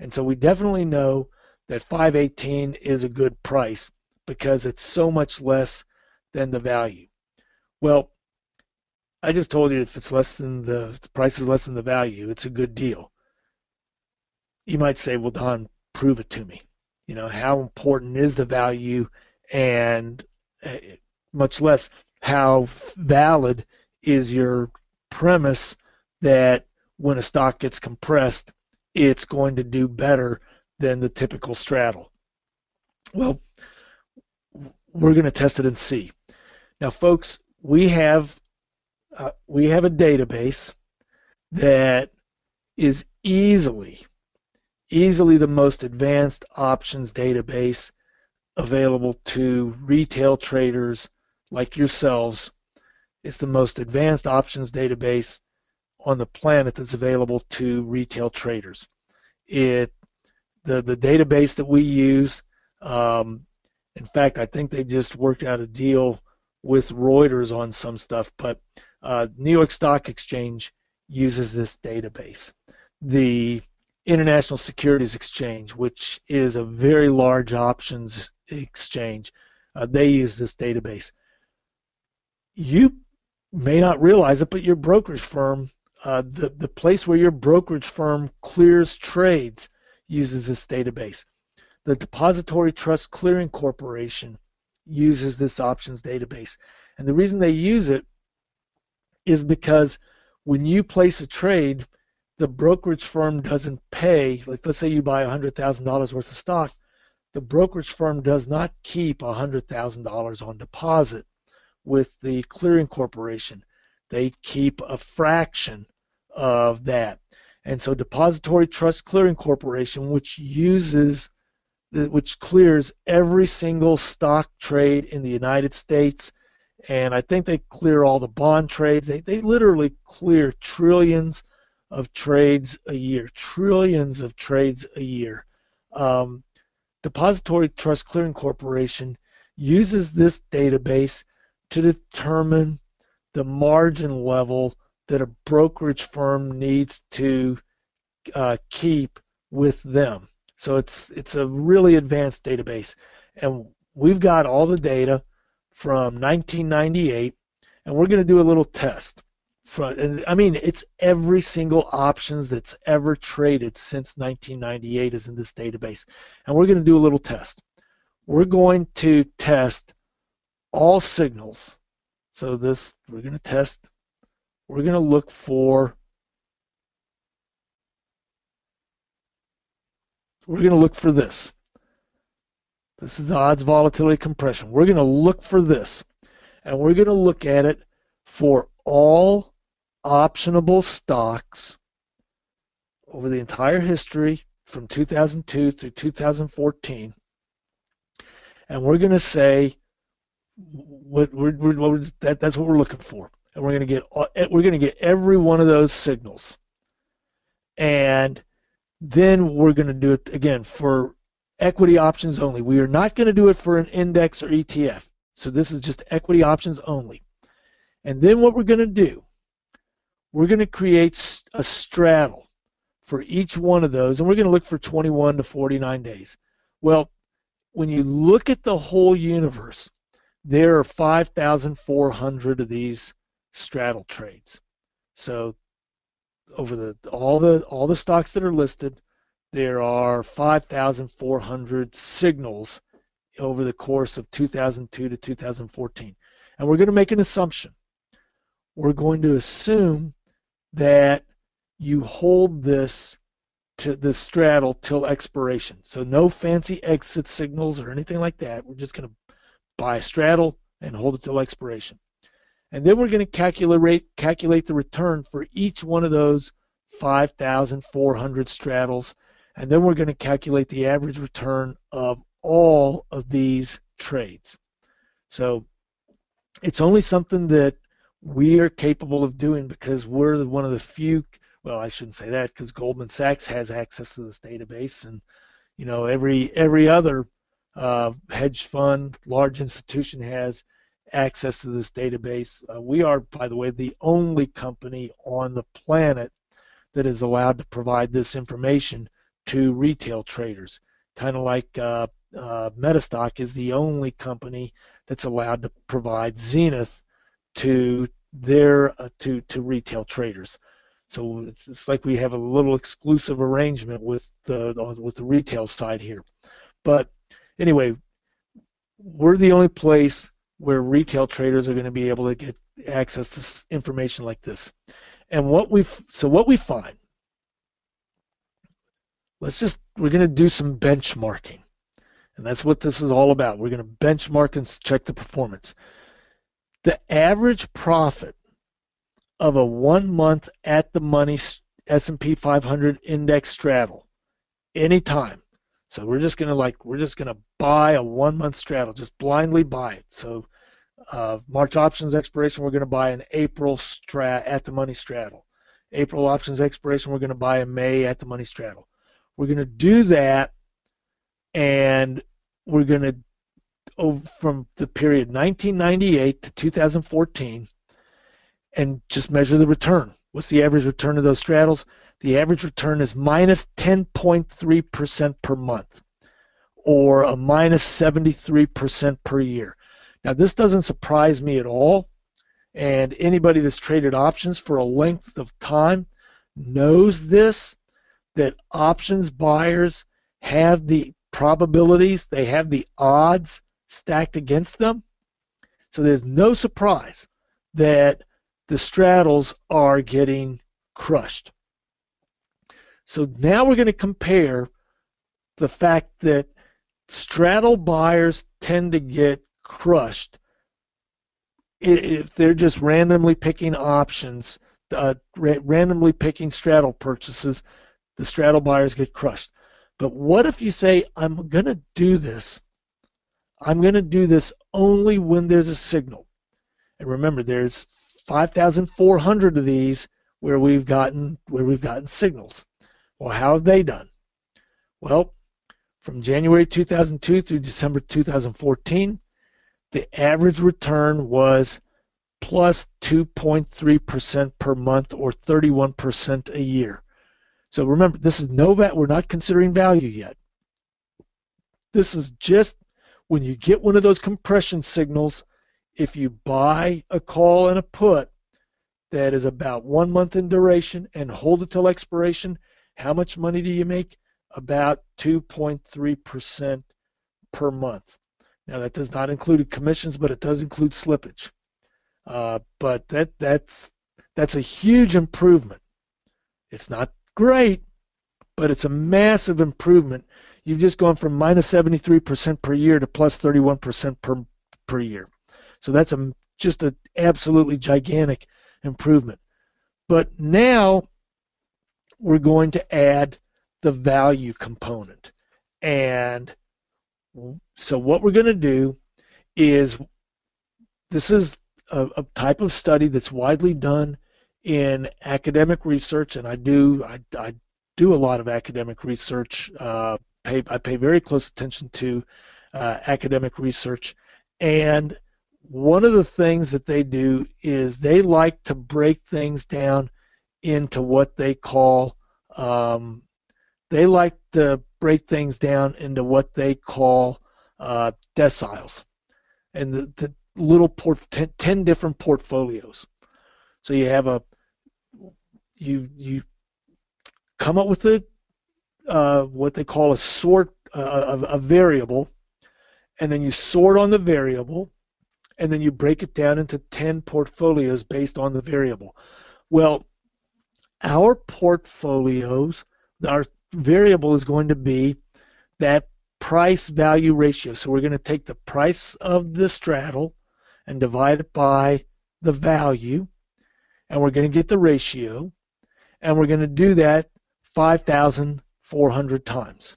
and so we definitely know that five eighteen is a good price because it's so much less than the value. Well, I just told you if it's less than the, if the price is less than the value, it's a good deal. You might say, well, Don, prove it to me. You know, how important is the value, and uh, much less how valid is your premise that when a stock gets compressed, it's going to do better than the typical straddle? Well, we're going to test it and see. Now, folks, we have uh, we have a database that is easily easily the most advanced options database available to retail traders like yourselves. It's the most advanced options database on the planet that's available to retail traders. It the the database that we use. Um, in fact, I think they just worked out a deal with Reuters on some stuff. But uh, New York Stock Exchange uses this database. The International Securities Exchange, which is a very large options exchange, uh, they use this database. You may not realize it, but your brokerage firm, uh, the, the place where your brokerage firm clears trades, uses this database. The Depository Trust Clearing Corporation uses this options database. And the reason they use it is because when you place a trade, the brokerage firm doesn't pay. Like, let's say you buy one hundred thousand dollars worth of stock. The brokerage firm does not keep one hundred thousand dollars on deposit with the clearing corporation. They keep a fraction of that. And so Depository Trust Clearing Corporation, which uses which clears every single stock trade in the United States, and I think they clear all the bond trades. They, they literally clear trillions of trades a year, trillions of trades a year. Um, Depository Trust Clearing Corporation uses this database to determine the margin level that a brokerage firm needs to uh, keep with them. So it's it's a really advanced database, and we've got all the data from nineteen ninety-eight, and we're going to do a little test. From, and I mean, it's every single options that's ever traded since nineteen ninety-eight is in this database, and we're going to do a little test. We're going to test all signals. So this, we're going to test, we're going to look for, we're going to look for this. This is odds volatility compression. We're going to look for this, and we're going to look at it for all optionable stocks over the entire history from two thousand two through two thousand fourteen, and we're going to say what we're, we're, what we're that, that's what we're looking for, and we're going to get we're going to get every one of those signals, and then we're going to do it again for equity options only. We are not going to do it for an index or E T F. So this is just equity options only. And then what we're going to do, we're going to create a straddle for each one of those, and we're going to look for twenty-one to forty-nine days. Well, when you look at the whole universe, there are five thousand four hundred of these straddle trades. So over the all the all the stocks that are listed, there are five thousand four hundred signals over the course of two thousand two to two thousand fourteen. And we're going to make an assumption. We're going to assume that you hold this to the straddle till expiration. So no fancy exit signals or anything like that. We're just going to buy a straddle and hold it till expiration. And then we're going to calculate calculate the return for each one of those five thousand four hundred straddles, and then we're going to calculate the average return of all of these trades. So it's only something that we are capable of doing because we're one of the few, well, I shouldn't say that because Goldman Sachs has access to this database, and you know every every other uh, hedge fund, large institution has access to this database. Uh, we are, by the way, the only company on the planet that is allowed to provide this information to retail traders, kind of like uh, uh, MetaStock is the only company that's allowed to provide Zenith to their uh, to to retail traders. So it's, it's like we have a little exclusive arrangement with the with the retail side here. But anyway, we're the only place where retail traders are going to be able to get access to information like this. And what we so what we find, let's just we're going to do some benchmarking, and that's what this is all about. We're going to benchmark and check the performance. The average profit of a one-month at-the-money S and P five hundred index straddle, anytime. So we're just going to like we're just going to buy a one-month straddle, just blindly buy it. So Uh, March options expiration, we're going to buy an April stra- at the money straddle. April options expiration, we're going to buy a May at the money straddle. We're going to do that, and we're going to, oh, from the period nineteen ninety-eight to two thousand fourteen, and just measure the return. What's the average return of those straddles? The average return is minus ten point three percent per month, or a minus seventy-three percent per year. Now, this doesn't surprise me at all, and anybody that's traded options for a length of time knows this, that options buyers have the probabilities, they have the odds stacked against them. So there's no surprise that the straddles are getting crushed. So now we're going to compare the fact that straddle buyers tend to get crushed if they're just randomly picking options, uh, ra randomly picking straddle purchases. The straddle buyers get crushed. But what if you say, I'm going to do this, I'm going to do this only when there's a signal? And remember, there's five thousand four hundred of these where we've gotten where we've gotten signals. Well, how have they done? Well, from January two thousand two through December two thousand fourteen, the average return was plus two point three percent per month, or thirty-one percent a year. So remember, this is no value. We're not considering value yet. This is just when you get one of those compression signals, if you buy a call and a put that is about one month in duration and hold it till expiration, how much money do you make? About two point three percent per month. Now, that does not include commissions, but it does include slippage. Uh, but that that's that's a huge improvement. It's not great, but it's a massive improvement. You've just gone from minus seventy-three percent per year to plus thirty-one percent per per year. So that's a just an absolutely gigantic improvement. But now we're going to add the value component. And so what we're going to do is, this is a, a type of study that's widely done in academic research, and I do I, I do a lot of academic research. Uh, pay, I pay very close attention to uh, academic research, and one of the things that they do is they like to break things down into what they call um, they like to break things down into what they call uh, deciles, and the, the little port ten, ten different portfolios. So you have a you you come up with a uh, what they call a sort uh, a, a variable, and then you sort on the variable, and then you break it down into ten portfolios based on the variable. Well, our portfolios, our variable is going to be that price value ratio. So we're going to take the price of the straddle and divide it by the value, and we're going to get the ratio, and we're going to do that five thousand four hundred times.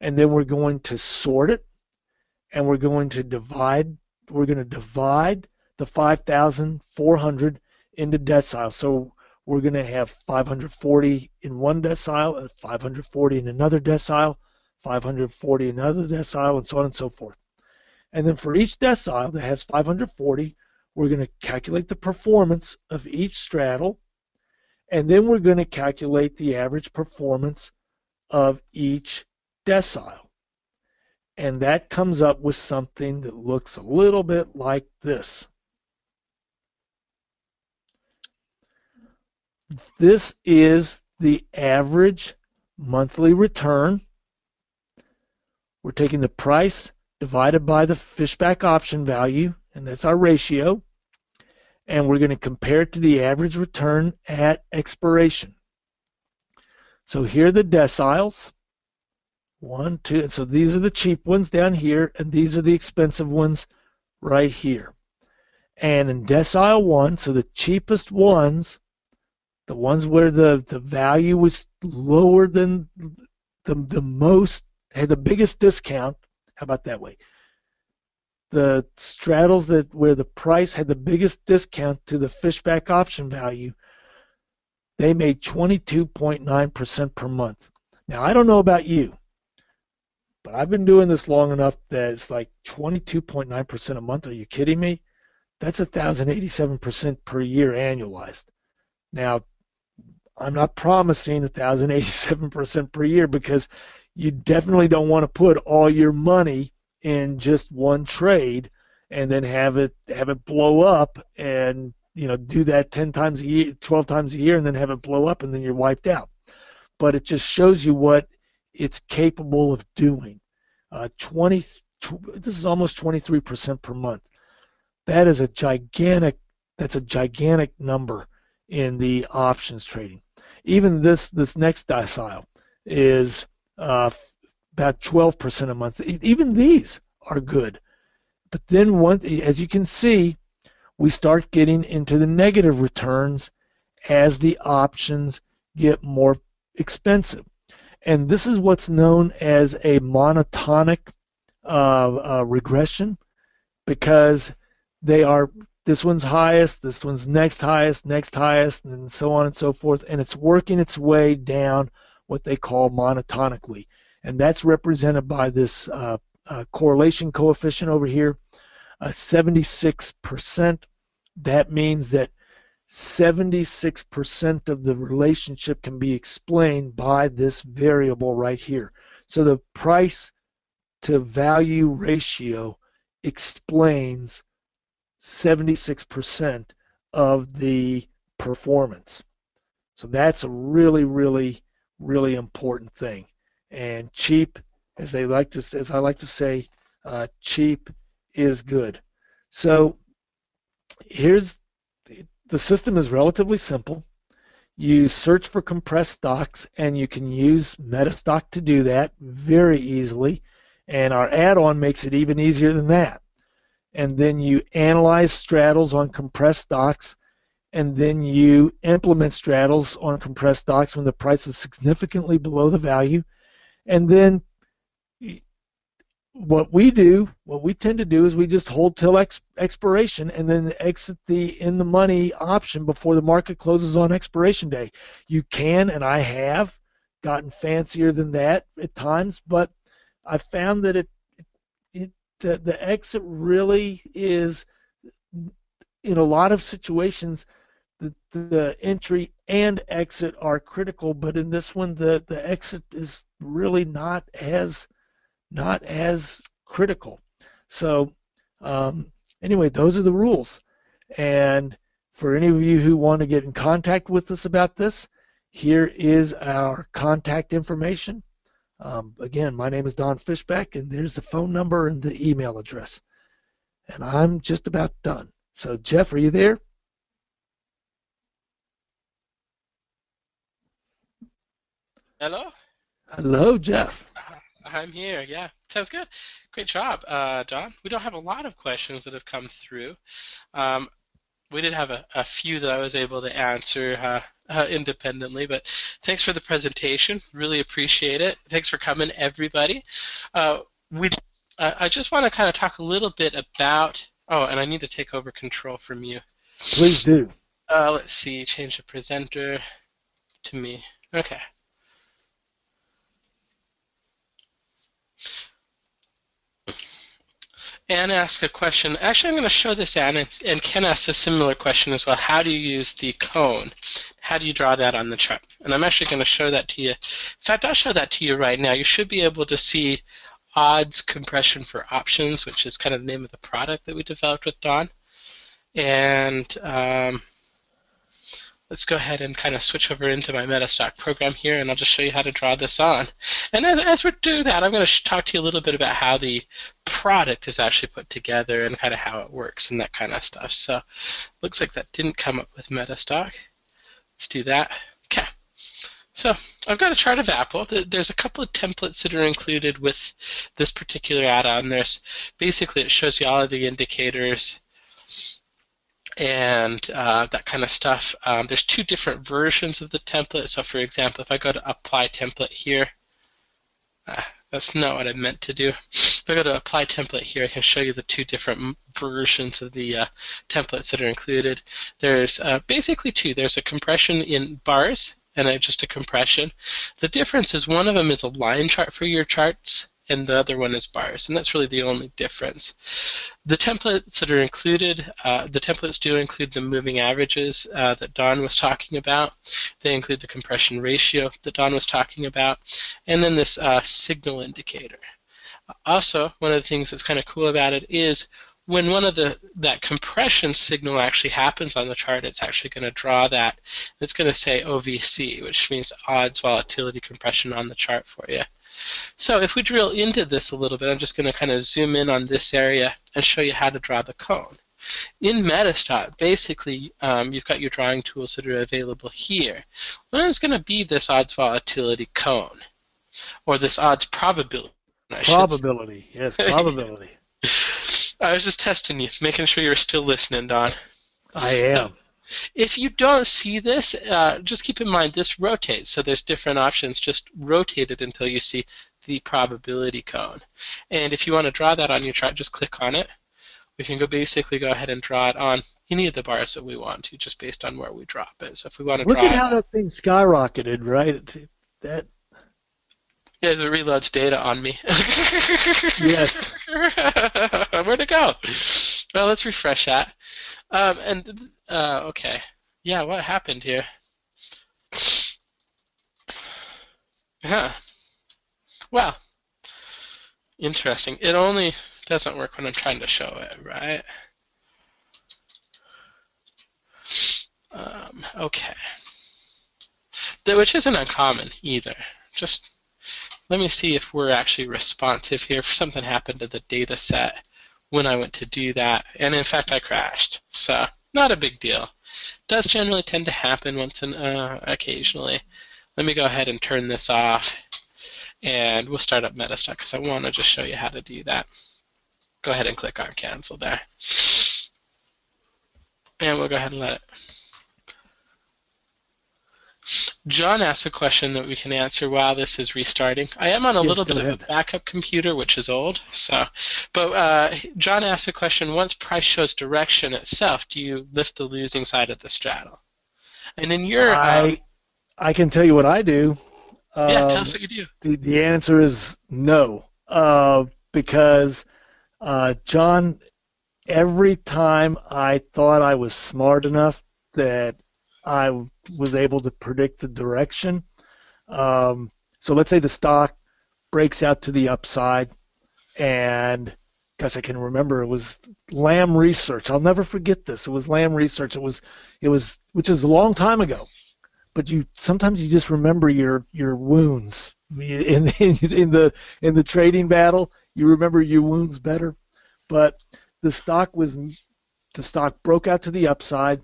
And then we're going to sort it, and we're going to divide we're going to divide the five thousand four hundred into deciles. So we're going to have five hundred forty in one decile, and five hundred forty in another decile, five hundred forty in another decile, and so on and so forth. And then for each decile that has five hundred forty, we're going to calculate the performance of each straddle, and then we're going to calculate the average performance of each decile. And that comes up with something that looks a little bit like this. This is the average monthly return. We're taking the price divided by the Fishback option value, and that's our ratio, and we're going to compare it to the average return at expiration. So here are the deciles. One, two, and so these are the cheap ones down here, and these are the expensive ones right here. And in decile one, so the cheapest ones, the ones where the, the value was lower than the, the most, had the biggest discount, how about that way? The straddles that where the price had the biggest discount to the Fishback option value, they made twenty-two point nine percent per month. Now, I don't know about you, but I've been doing this long enough that it's like twenty-two point nine percent a month. Are you kidding me? That's one thousand eighty-seven percent per year annualized. Now, I'm not promising one thousand eighty-seven percent per year, because you definitely don't want to put all your money in just one trade and then have it have it blow up, and you know, do that ten times a year, twelve times a year, and then have it blow up, and then you're wiped out. But it just shows you what it's capable of doing. Uh, twenty. This is almost twenty-three percent per month. That is a gigantic. That's a gigantic number in the options trading. Even this this next decile is uh, about twelve percent a month. Even these are good. But then, one, as you can see, we start getting into the negative returns as the options get more expensive. And this is what's known as a monotonic uh, uh, regression, because they are, this one's highest, this one's next highest, next highest, and so on and so forth, and it's working its way down what they call monotonically. And that's represented by this uh, uh, correlation coefficient over here, uh, seventy-six percent. That means that seventy-six percent of the relationship can be explained by this variable right here. So the price to value ratio explains seventy-six percent of the performance. So that's a really, really, really important thing. And cheap, as they like to, as I like to say, uh, cheap is good. So here's the system is relatively simple. You search for compressed stocks, and you can use MetaStock to do that very easily, and our add-on makes it even easier than that. And then you analyze straddles on compressed stocks, and then you implement straddles on compressed stocks when the price is significantly below the value. And then what we do, what we tend to do is we just hold till ex expiration and then exit the in-the-money option before the market closes on expiration day. You can, and I have, gotten fancier than that at times, but I found that it, it the, the exit really is, in a lot of situations, the, the entry and exit are critical, but in this one, the, the exit is really not as... not as critical. So um, anyway, those are the rules. And for any of you who want to get in contact with us about this, here is our contact information. Um, again, my name is Don Fishback, and there's the phone number and the email address. And I'm just about done. So Jeff, are you there? Hello? Hello, Jeff. I'm here, yeah. Sounds good. Great job, uh, Don. We don't have a lot of questions that have come through. Um, we did have a, a few that I was able to answer uh, uh, independently, but thanks for the presentation. Really appreciate it. Thanks for coming, everybody. Uh, we, uh, I just want to kind of talk a little bit about, oh, and I need to take over control from you. Please do. Uh, let's see, change the presenter to me. Okay. Anne asked a question. Actually, I'm going to show this, Anne, and, and Ken asked a similar question as well. How do you use the cone? How do you draw that on the chart? And I'm actually going to show that to you. In fact, I'll show that to you right now. You should be able to see Odds Compression for Options, which is kind of the name of the product that we developed with Don. And um, let's go ahead and kind of switch over into my MetaStock program here, and I'll just show you how to draw this on. And as, as we do that, I'm going to talk to you a little bit about how the product is actually put together and kind of how it works and that kind of stuff. So looks like that didn't come up with MetaStock. Let's do that. Okay. So I've got a chart of Apple. There's a couple of templates that are included with this particular add-on. There's basically it shows you all of the indicators and uh, that kind of stuff. Um, there's two different versions of the template. So for example, if I go to apply template here, uh, that's not what I meant to do. If I go to apply template here, I can show you the two different versions of the uh, templates that are included. There's uh, basically two. There's a compression in bars and a, just a compression. The difference is one of them is a line chart for your charts, and the other one is bars, and that's really the only difference. The templates that are included, uh, the templates do include the moving averages uh, that Don was talking about. They include the compression ratio that Don was talking about, and then this uh, signal indicator. Also, one of the things that's kind of cool about it is when one of the that compression signal actually happens on the chart, it's actually going to draw that. It's going to say O V C, which means odds volatility compression on the chart for you. So if we drill into this a little bit, I'm just going to kind of zoom in on this area and show you how to draw the cone. In MetaStock, basically, um, you've got your drawing tools that are available here. Well, it's going to be this odds volatility cone, or this odds probability. Probability, yes, probability. I was just testing you, making sure you were still listening, Don. I am. If you don't see this, uh, just keep in mind this rotates, so there's different options. Just rotate it until you see the probability cone. And if you want to draw that on your chart, just click on it. We can go basically go ahead and draw it on any of the bars that we want to, just based on where we drop it. So if we want to draw it. Look at how that thing skyrocketed, right? That. As it reloads data on me. Yes. Where'd it go? Well, let's refresh that. Um, and uh, okay, yeah. What happened here? Huh. Well, interesting. It only doesn't work when I'm trying to show it, right? Um, okay. Which isn't uncommon either. Just let me see if we're actually responsive here. If something happened to the data set when I went to do that, and in fact I crashed, so not a big deal. It does generally tend to happen once in uh, occasionally. Let me go ahead and turn this off, and we'll start up MetaStock because I want to just show you how to do that. Go ahead and click on cancel there, and we'll go ahead and let it John asked a question that we can answer while this is restarting. I am on a yes, little bit ahead. of a backup computer, which is old. So, but uh, John asked a question, once price shows direction itself, do you lift the losing side of the straddle? And in your... I, um, I can tell you what I do. Um, yeah, tell us what you do. The, the answer is no, uh, because, uh, John, every time I thought I was smart enough that I was able to predict the direction. Um, so let's say the stock breaks out to the upside, and gosh, I can remember it was Lamb Research. I'll never forget this. It was Lamb Research. It was, it was, which is a long time ago. But you sometimes you just remember your your wounds in in, in the in the trading battle. You remember your wounds better. But the stock was the stock broke out to the upside.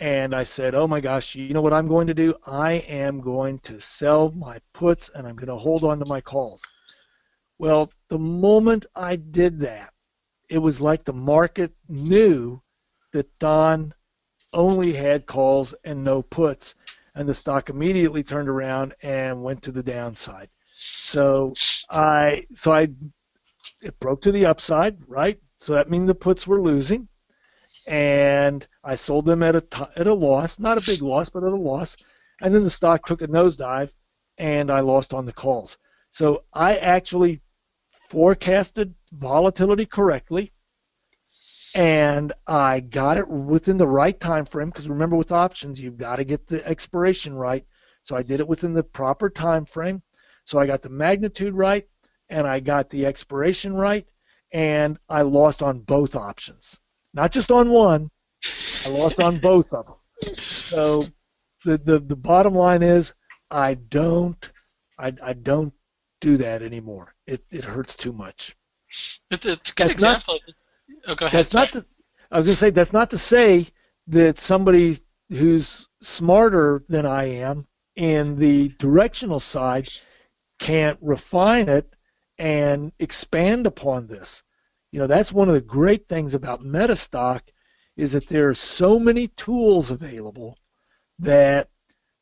And I said, oh my gosh, you know what I'm going to do? I am going to sell my puts and I'm going to hold on to my calls. Well, the moment I did that, it was like the market knew that Don only had calls and no puts, and the stock immediately turned around and went to the downside. So I, so I, it broke to the upside, right? So that means the puts were losing. And I sold them at a t at a loss, not a big loss, but at a loss. And then the stock took a nosedive, and I lost on the calls. So I actually forecasted volatility correctly, and I got it within the right time frame. Because remember, with options, you've got to get the expiration right. So I did it within the proper time frame. So I got the magnitude right, and I got the expiration right, and I lost on both options. Not just on one, I lost on both of them. So the, the, the bottom line is I don't I, I don't do that anymore. It, it hurts too much. It's, it's a good that's example. Not, oh, go ahead. That's not to, I was going to say that's not to say that somebody who's smarter than I am in the directional side can't refine it and expand upon this. You know, that's one of the great things about MetaStock is that there are so many tools available that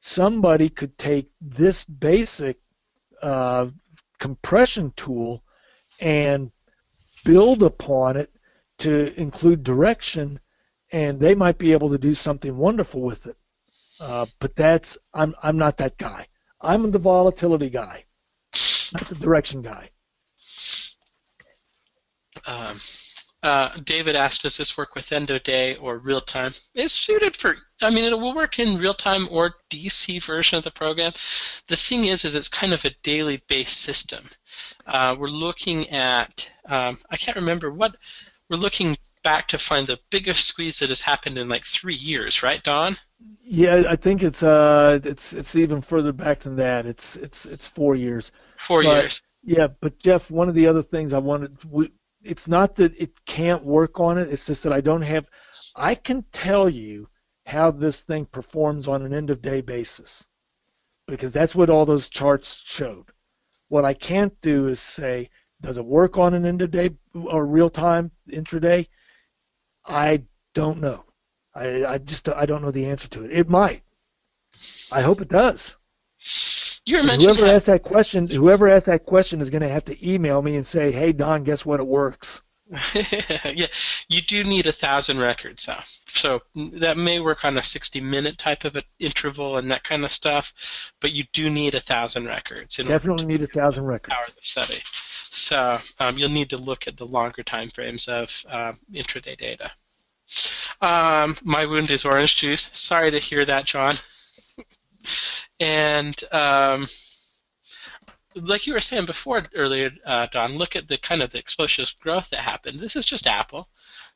somebody could take this basic uh, compression tool and build upon it to include direction, and they might be able to do something wonderful with it. Uh, but that's I'm I'm not that guy. I'm the volatility guy, not the direction guy. Um, uh, David asked, does this work with end of day or real time? It's suited for, I mean, it will work in real time or D C version of the program. The thing is, is it's kind of a daily based system. Uh, we're looking at, um, I can't remember what, we're looking back to find the biggest squeeze that has happened in like three years, right, Don? Yeah, I think it's uh, it's it's even further back than that. It's it's it's four years. Four but, years. Yeah, but Jeff, one of the other things I wanted. We, It's not that it can't work on it. It's just that I don't have – I can tell you how this thing performs on an end-of-day basis because that's what all those charts showed. What I can't do is say, does it work on an end-of-day or real-time intraday? I don't know. I, I just I don't know the answer to it. It might. I hope it does. You were mentioning whoever asked that question, whoever asked that question is going to have to email me and say, "Hey Don, guess what? It works." Yeah, you do need a thousand records, though. So that may work on a sixty-minute type of an interval and that kind of stuff, but you do need a thousand records. Definitely need a thousand records. Power the study. So um, you'll need to look at the longer time frames of um, intraday data. Um, my wound is orange juice. Sorry to hear that, John. And um, like you were saying before earlier, uh, Don, look at the kind of the explosive growth that happened. This is just Apple.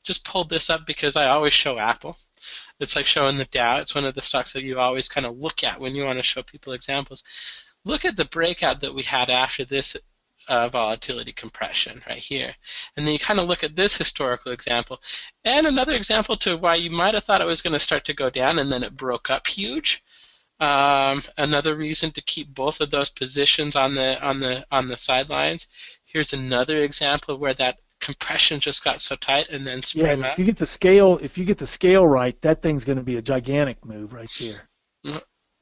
Just pulled this up because I always show Apple. It's like showing the Dow. It's one of the stocks that you always kind of look at when you want to show people examples. Look at the breakout that we had after this uh, volatility compression right here. And then you kind of look at this historical example. And another example to why you might have thought it was going to start to go down and then it broke up huge. Um, another reason to keep both of those positions on the on the on the sidelines. Here's another example where that compression just got so tight and then sprang up. If you get the scale, if you get the scale right, that thing's going to be a gigantic move right here.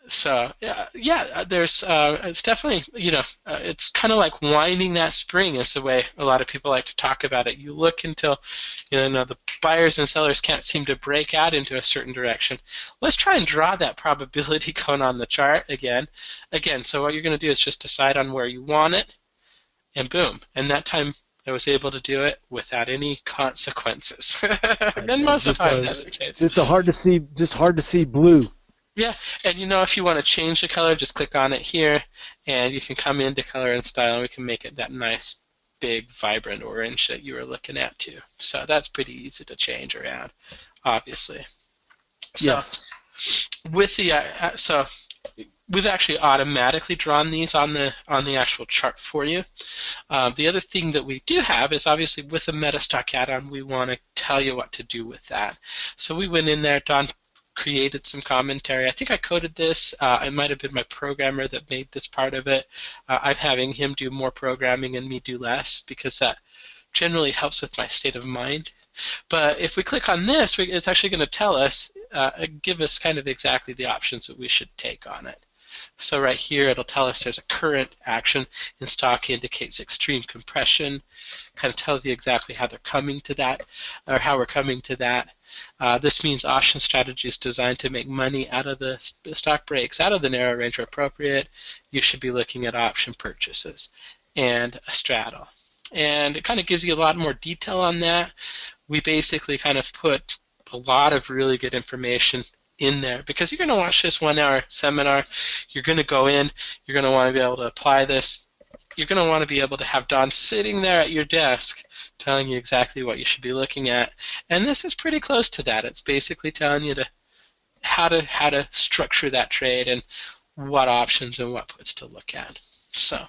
So yeah, yeah there's uh, it's definitely, you know, uh, it's kind of like winding that spring is the way a lot of people like to talk about it. You look until, you know, the buyers and sellers can't seem to break out into a certain direction. Let's try and draw that probability cone on the chart again. Again, so what you're going to do is just decide on where you want it, and boom. And that time I was able to do it without any consequences. And most of the time that's the case. It's hard to see, just hard to see blue. Yeah, and you know, if you want to change the color, just click on it here, and you can come into color and style, and we can make it that nice, big, vibrant orange that you were looking at too. So that's pretty easy to change around, obviously. So yes. With the uh, so we've actually automatically drawn these on the on the actual chart for you. Um, the other thing that we do have is obviously with the MetaStock add-on, we want to tell you what to do with that. So we went in there, Don created some commentary. I think I coded this. Uh, it might have been my programmer that made this part of it. Uh, I'm having him do more programming and me do less because that generally helps with my state of mind. But if we click on this, we, it's actually going to tell us, uh, give us kind of exactly the options that we should take on it. So right here, it'll tell us there's a current action in stock indicates extreme compression. Kind of tells you exactly how they're coming to that, or how we're coming to that. Uh, this means option strategies designed to make money out of the stock breaks out of the narrow range are appropriate. You should be looking at option purchases and a straddle. And it kind of gives you a lot more detail on that. We basically kind of put a lot of really good information in there, because you're going to watch this one hour seminar, you're going to go in, you're going to want to be able to apply this, you're going to want to be able to have Don sitting there at your desk telling you exactly what you should be looking at, and this is pretty close to that. It's basically telling you to how to how to structure that trade and what options and what puts to look at. So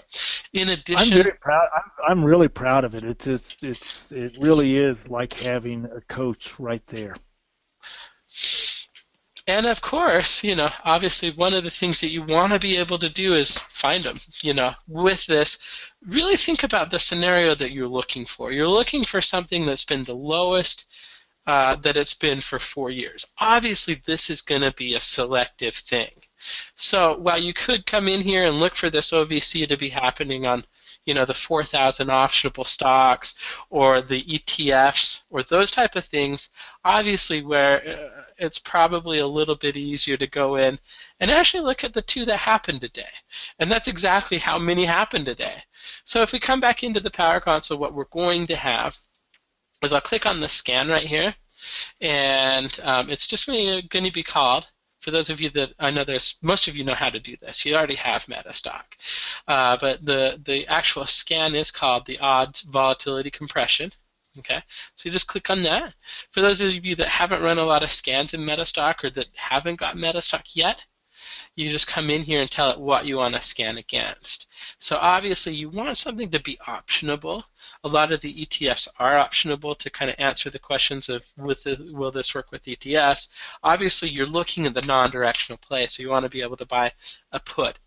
in addition, I'm very proud, I'm, I'm really proud of it. It's, it's, it's, it really is like having a coach right there. And of course, you know, obviously one of the things that you want to be able to do is find them, you know, with this. Really think about the scenario that you're looking for. You're looking for something that's been the lowest uh, that it's been for four years. Obviously, this is going to be a selective thing. So while you could come in here and look for this O V C to be happening on, you know, the four thousand optionable stocks or the E T Fs or those type of things, obviously where uh, it's probably a little bit easier to go in and actually look at the two that happened today. And that's exactly how many happened today. So if we come back into the Power Console, what we're going to have is I'll click on the scan right here, and um, it's just really going to be called, for those of you that I know there's, most of you know how to do this. You already have MetaStock. Uh, but the, the actual scan is called the odds volatility compression. Okay, so you just click on that. For those of you that haven't run a lot of scans in MetaStock or that haven't got MetaStock yet, you just come in here and tell it what you want to scan against. So obviously you want something to be optionable. A lot of the E T Fs are optionable to kind of answer the questions of with the, will this work with E T Fs. Obviously you're looking at the non-directional play, so you want to be able to buy a put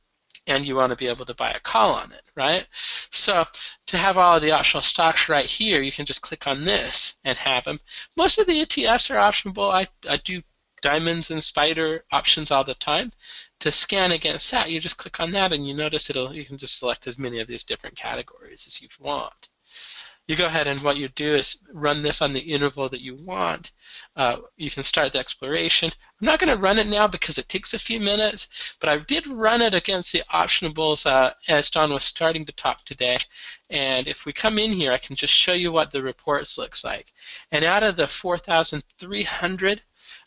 and you want to be able to buy a call on it, right? So to have all of the optional stocks right here, you can just click on this and have them. Most of the E T Fs are optionable. I, I do diamonds and spider options all the time. To scan against that, you just click on that and you notice it'll, you can just select as many of these different categories as you want. You go ahead and what you do is run this on the interval that you want. Uh, you can start the exploration. I'm not going to run it now because it takes a few minutes, but I did run it against the optionables uh, as Don was starting to talk today. And if we come in here, I can just show you what the reports looks like. And out of the four thousand three hundred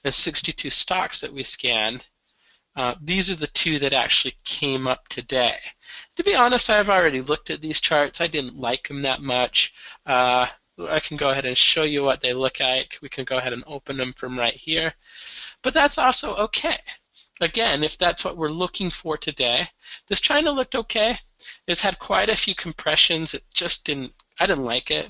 sixty-two stocks that we scanned, Uh, these are the two that actually came up today. To be honest, I've already looked at these charts. I didn't like them that much. Uh, I can go ahead and show you what they look like. We can go ahead and open them from right here. But that's also okay. Again, if that's what we're looking for today, this China looked okay. It's had quite a few compressions. It just didn't, I didn't like it.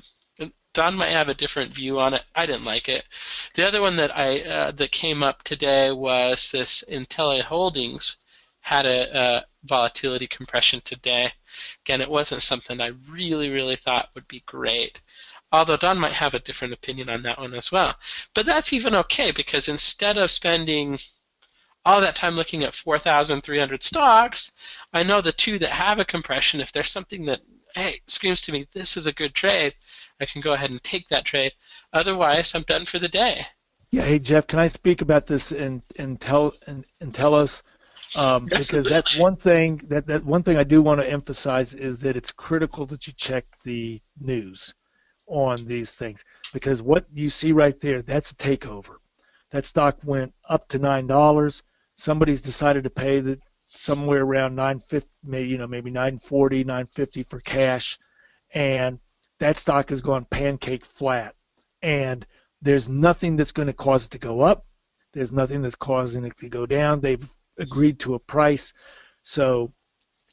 Don might have a different view on it. I didn't like it. The other one that I uh, that came up today was this Intelli Holdings had a, a volatility compression today. Again, it wasn't something I really, really thought would be great. Although Don might have a different opinion on that one as well. But that's even okay because instead of spending all that time looking at four thousand three hundred stocks, I know the two that have a compression, if there's something that, hey, screams to me, this is a good trade, I can go ahead and take that trade. Otherwise, I'm done for the day. Yeah, hey, Jeff, can I speak about this and, and, tell, and, and tell us? Um, because that's one thing that, that one thing I do want to emphasize is that it's critical that you check the news on these things, because what you see right there, that's a takeover. That stock went up to nine dollars. Somebody's decided to pay the, somewhere around nine fifty, maybe you know maybe nine forty, nine fifty for cash, and that stock has gone pancake flat. And there's nothing that's going to cause it to go up. There's nothing that's causing it to go down. They've agreed to a price, so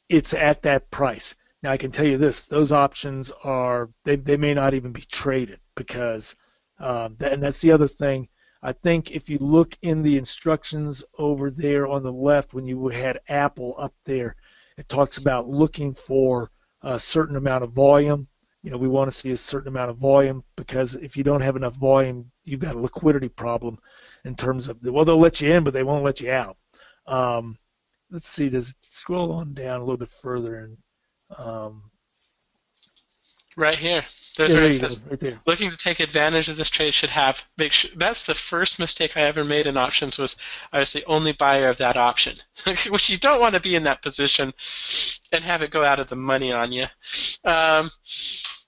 it's at that price. Now I can tell you this: those options are they, they may not even be traded, because um, that, and that's the other thing. I think if you look in the instructions over there on the left, when you had Apple up there, it talks about looking for a certain amount of volume. You know, we want to see a certain amount of volume, because if you don't have enough volume, you've got a liquidity problem in terms of, well, they'll let you in, but they won't let you out. Um, let's see, does it scroll on down a little bit further, and um, right here, there's where it says, right there. Looking to take advantage of this trade should have. Make sure, that's the first mistake I ever made in options, was I was the only buyer of that option, which you don't want to be in that position and have it go out of the money on you. Um,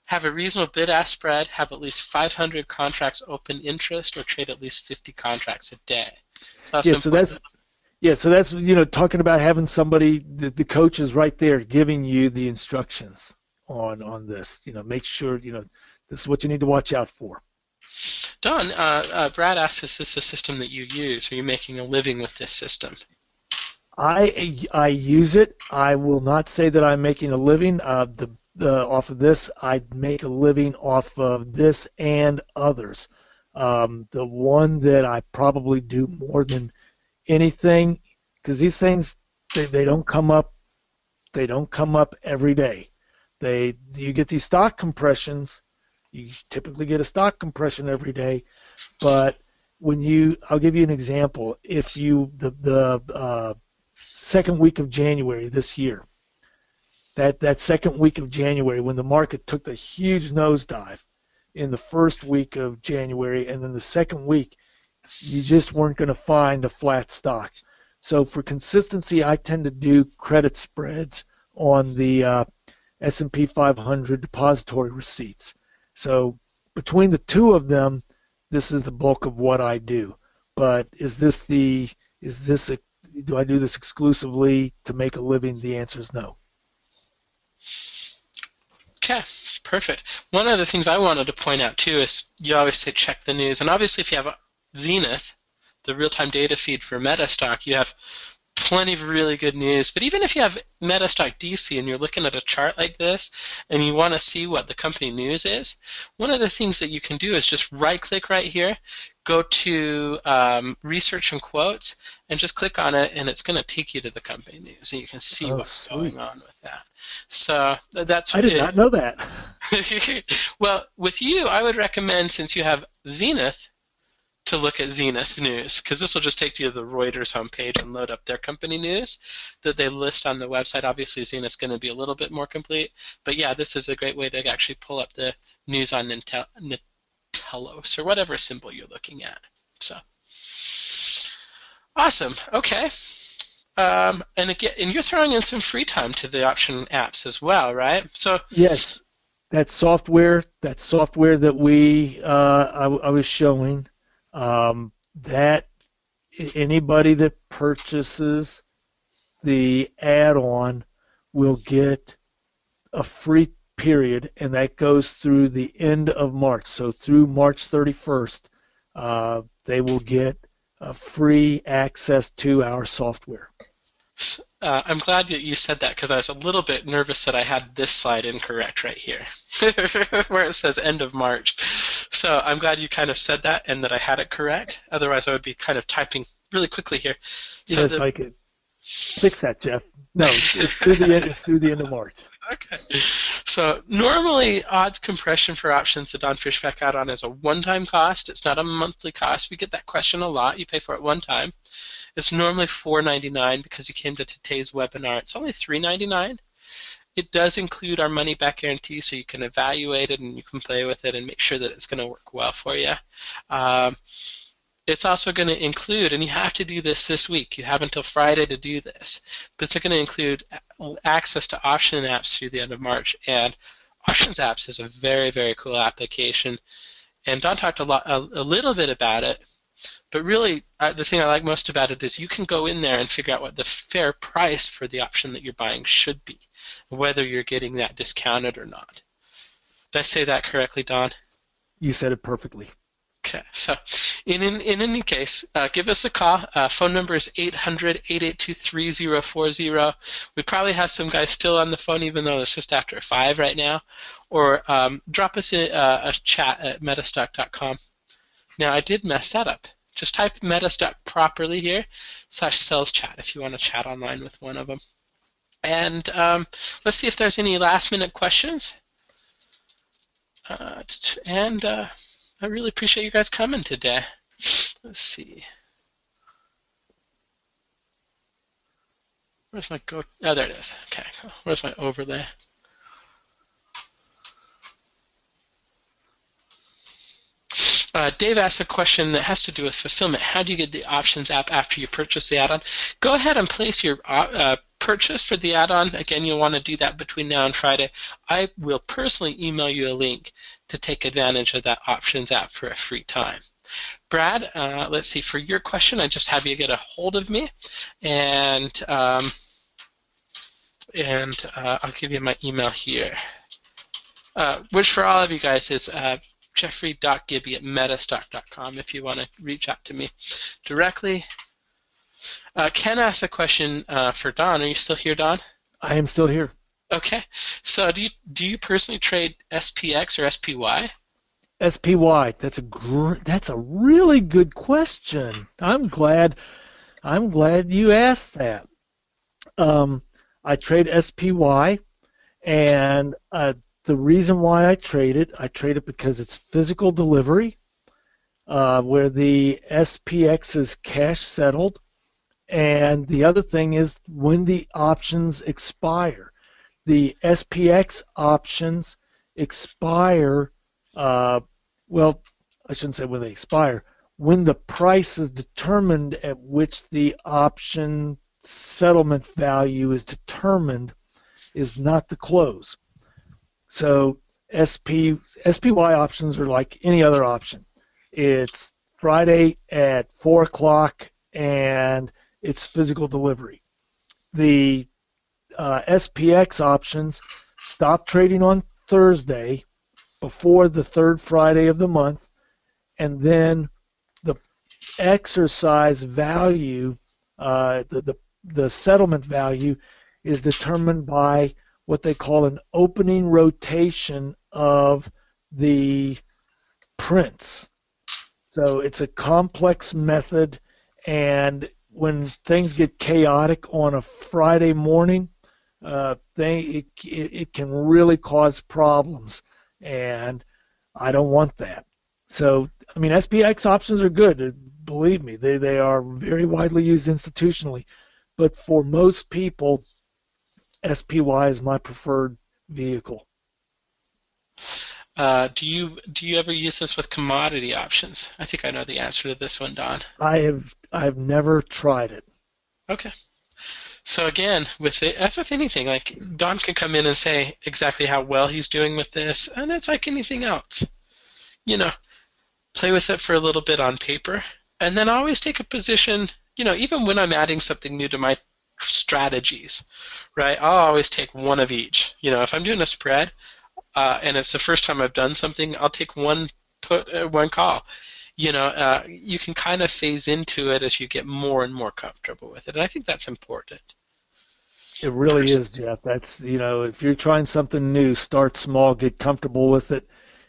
have a reasonable bid-ask spread. Have at least five hundred contracts open interest, or trade at least fifty contracts a day. So that's yeah, so important. that's. Yeah, so that's, you know, talking about having somebody, the, the coach is right there giving you the instructions on on this. You know, make sure, you know, this is what you need to watch out for. Don, uh, uh, Brad asks, is this a system that you use? Are you making a living with this system? I, I use it. I will not say that I'm making a living uh, the, the, off of this. I make a living off of this and others. Um, the one that I probably do more than anything, because these things they, they don't come up they don't come up every day. They you get these stock compressions, you typically get a stock compression every day, but when you I'll give you an example. If you the the uh, second week of January this year, that that second week of January when the market took the huge nosedive in the first week of January, and then the second week you just weren't going to find a flat stock. So for consistency, I tend to do credit spreads on the uh, S and P five hundred depository receipts. So between the two of them, this is the bulk of what I do. But is this the is this a, do I do this exclusively to make a living? The answer is no. Okay, perfect. One of the things I wanted to point out too is you always say check the news, and obviously if you have a Zenith, the real-time data feed for MetaStock, you have plenty of really good news. But even if you have MetaStock D C and you're looking at a chart like this and you want to see what the company news is, one of the things that you can do is just right-click right here, go to um, Research and Quotes, and just click on it, and it's going to take you to the company news, and you can see oh, what's sweet. going on with that. So that's what I did it. not know that. Well, with you, I would recommend, since you have Zenith, to look at Zenith News, because this will just take you to the Reuters homepage and load up their company news that they list on the website. Obviously, Zenith's going to be a little bit more complete, but yeah, this is a great way to actually pull up the news on Nintel Nintelos or whatever symbol you're looking at. So, awesome. Okay. Um, and again, and you're throwing in some free time to the option apps as well, right? So yes, that software, that software that we uh, I, I was showing. Um, that anybody that purchases the add-on will get a free period, and that goes through the end of March. So through March thirty-first, uh, they will get a free access to our software. Uh, I'm glad that you said that, because I was a little bit nervous that I had this slide incorrect right here where it says end of March. So I'm glad you kind of said that and that I had it correct. Otherwise, I would be kind of typing really quickly here. So yes, the... I could fix that, Jeff. No, it's through the end, it's through the end of March. Okay. So normally odds compression for options that Don Fishback out on is a one-time cost. It's not a monthly cost. We get that question a lot. You pay for it one time. It's normally four ninety-nine because you came to today's webinar. It's only three ninety-nine. It does include our money back guarantee, so you can evaluate it and you can play with it and make sure that it's going to work well for you. Um, it's also going to include, and you have to do this this week, you have until Friday to do this, but it's going to include access to Option Apps through the end of March, and Options Apps is a very, very cool application. And Don talked a, lot, a, a little bit about it, but really uh, the thing I like most about it is you can go in there and figure out what the fair price for the option that you're buying should be, whether you're getting that discounted or not. Did I say that correctly, Don? You said it perfectly. Okay, so in, in, in any case, uh, give us a call. Uh, phone number is eight hundred, eight eight two, three oh four oh. We probably have some guys still on the phone, even though it's just after five right now. Or um, drop us in, uh, a chat at metastock dot com. Now, I did mess that up. Just type metastock properly here, slash sales chat, if you want to chat online with one of them. And um, let's see if there's any last-minute questions. Uh, and... Uh, I really appreciate you guys coming today. Let's see. Where's my go? Oh, there it is. Okay. Where's my overlay? Uh, Dave asked a question that has to do with fulfillment. How do you get the Options app after you purchase the add-on? Go ahead and place your uh, purchase for the add-on. Again, you'll want to do that between now and Friday. I will personally email you a link to take advantage of that Options app for a free time. Brad, uh, let's see, for your question, I just have you get a hold of me, and um, and uh, I'll give you my email here, uh, which for all of you guys is uh, jeffrey dot gibbe at metastock dot com if you want to reach out to me directly. Uh, Ken asked a question uh, for Don. Are you still here, Don? I am still here. Okay, so do you do you personally trade S P X or S P Y? S P Y. That's a gr that's a really good question. I'm glad, I'm glad you asked that. Um, I trade S P Y, and uh, the reason why I trade it, I trade it because it's physical delivery, uh, where the S P X is cash settled, and the other thing is when the options expire. The S P X options expire, uh, well, I shouldn't say when they expire, when the price is determined at which the option settlement value is determined is not the close. So S P, S P Y options are like any other option. It's Friday at four o'clock, and it's physical delivery. The Uh, S P X options stop trading on Thursday before the third Friday of the month, and then the exercise value, uh, the, the, the settlement value is determined by what they call an opening rotation of the prints. So it's a complex method, and when things get chaotic on a Friday morning, Uh, they, it, it can really cause problems, and I don't want that. So, I mean, S P X options are good. Believe me, they, they are very widely used institutionally. But for most people, S P Y is my preferred vehicle. Uh, do you do you ever use this with commodity options? I think I know the answer to this one, Don. I have I've never tried it. Okay. So again, with it, as with anything, like Don can come in and say exactly how well he's doing with this, and it's like anything else. You know, play with it for a little bit on paper, and then always take a position. You know, even when I'm adding something new to my strategies, right? I'll always take one of each. You know, if I'm doing a spread, uh, and it's the first time I've done something, I'll take one put, uh, one call. You know, uh, you can kind of phase into it as you get more and more comfortable with it, and I think that's important. It really is, Jeff. That's, you know, if you're trying something new, start small, get comfortable with it,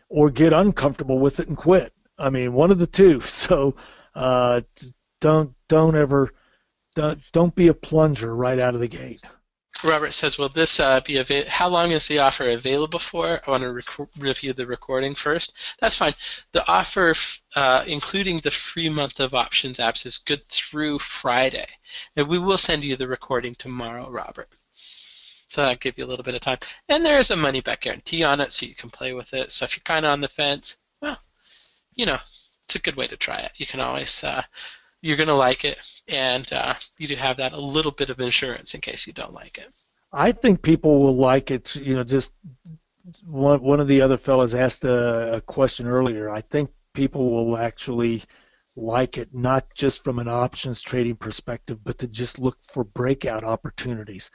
or get uncomfortable with it and quit. I mean, one of the two. So uh, don't don't ever don't don't be a plunger right out of the gate. Robert says, will this uh, be available? How long is the offer available for? I want to rec review the recording first. That's fine. The offer, f uh, including the free month of Options Apps, is good through Friday. And we will send you the recording tomorrow, Robert. So that'll give you a little bit of time. And there is a money-back guarantee on it, so you can play with it. So if you're kind of on the fence, well, you know, it's a good way to try it. You can always, uh, you're going to like it, and uh, you do have that a little bit of insurance in case you don't like it. I think people will like it. You know, just one, one of the other fellas asked a, a question earlier. I think people will actually like it, not just from an options trading perspective, but to just look for breakout opportunities.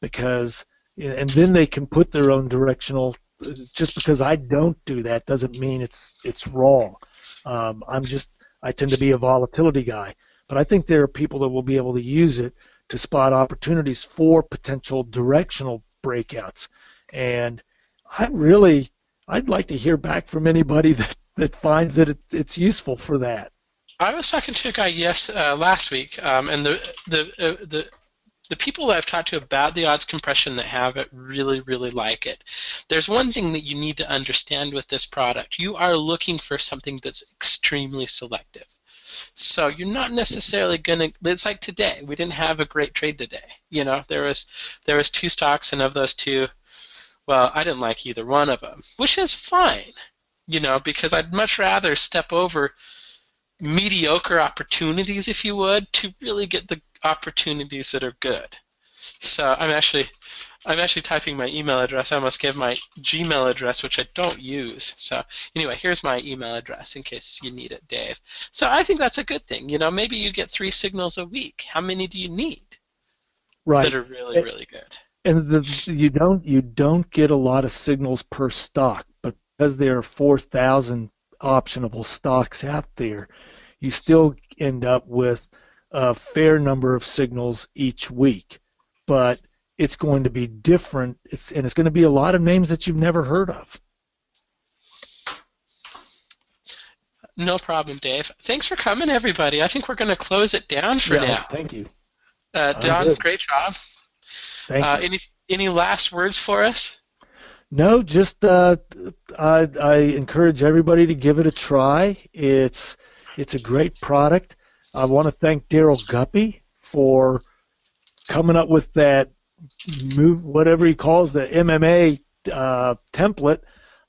Because, and then they can put their own directional. Just because I don't do that doesn't mean it's it's wrong. Um, I'm just I tend to be a volatility guy, but I think there are people that will be able to use it to spot opportunities for potential directional breakouts. And I really I'd like to hear back from anybody that that finds that it, it's useful for that. I was talking to a guy yes uh, last week, um, and the the uh, the. The people that I've talked to about the odds compression that have it really, really like it. There's one thing that you need to understand with this product. You are looking for something that's extremely selective. So you're not necessarily going to, it's like today. We didn't have a great trade today. You know, there was, there was two stocks, and of those two, well, I didn't like either one of them, which is fine, you know, because I'd much rather step over mediocre opportunities, if you would, to really get the opportunities that are good. So I'm actually I'm actually typing my email address. I almost gave my Gmail address, which I don't use. So anyway, here's my email address in case you need it, Dave. So I think that's a good thing. You know, maybe you get three signals a week. How many do you need? Right. That are really, really good. And the, you don't you don't get a lot of signals per stock, but because there are four thousand optionable stocks out there, you still end up with a fair number of signals each week, but it's going to be different, it's, and it's going to be a lot of names that you've never heard of. No problem, Dave. Thanks for coming, everybody. I think we're going to close it down for yeah, now. Thank you. Uh, Don, great job. Thank uh, you. Any, any last words for us? No, just uh, I, I encourage everybody to give it a try. It's, it's a great product. I want to thank Daryl Guppy for coming up with that move, whatever he calls the M M A uh, template.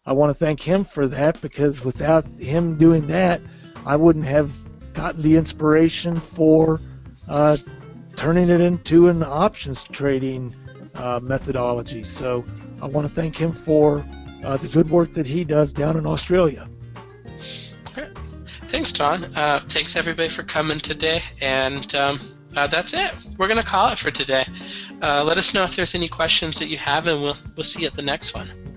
I want to thank him for that, because without him doing that, I wouldn't have gotten the inspiration for uh, turning it into an options trading uh, methodology. So I want to thank him for uh, the good work that he does down in Australia. Thanks, Don. Uh, thanks, everybody, for coming today. And um, uh, that's it. We're going to call it for today. Uh, let us know if there's any questions that you have, and we'll, we'll see you at the next one.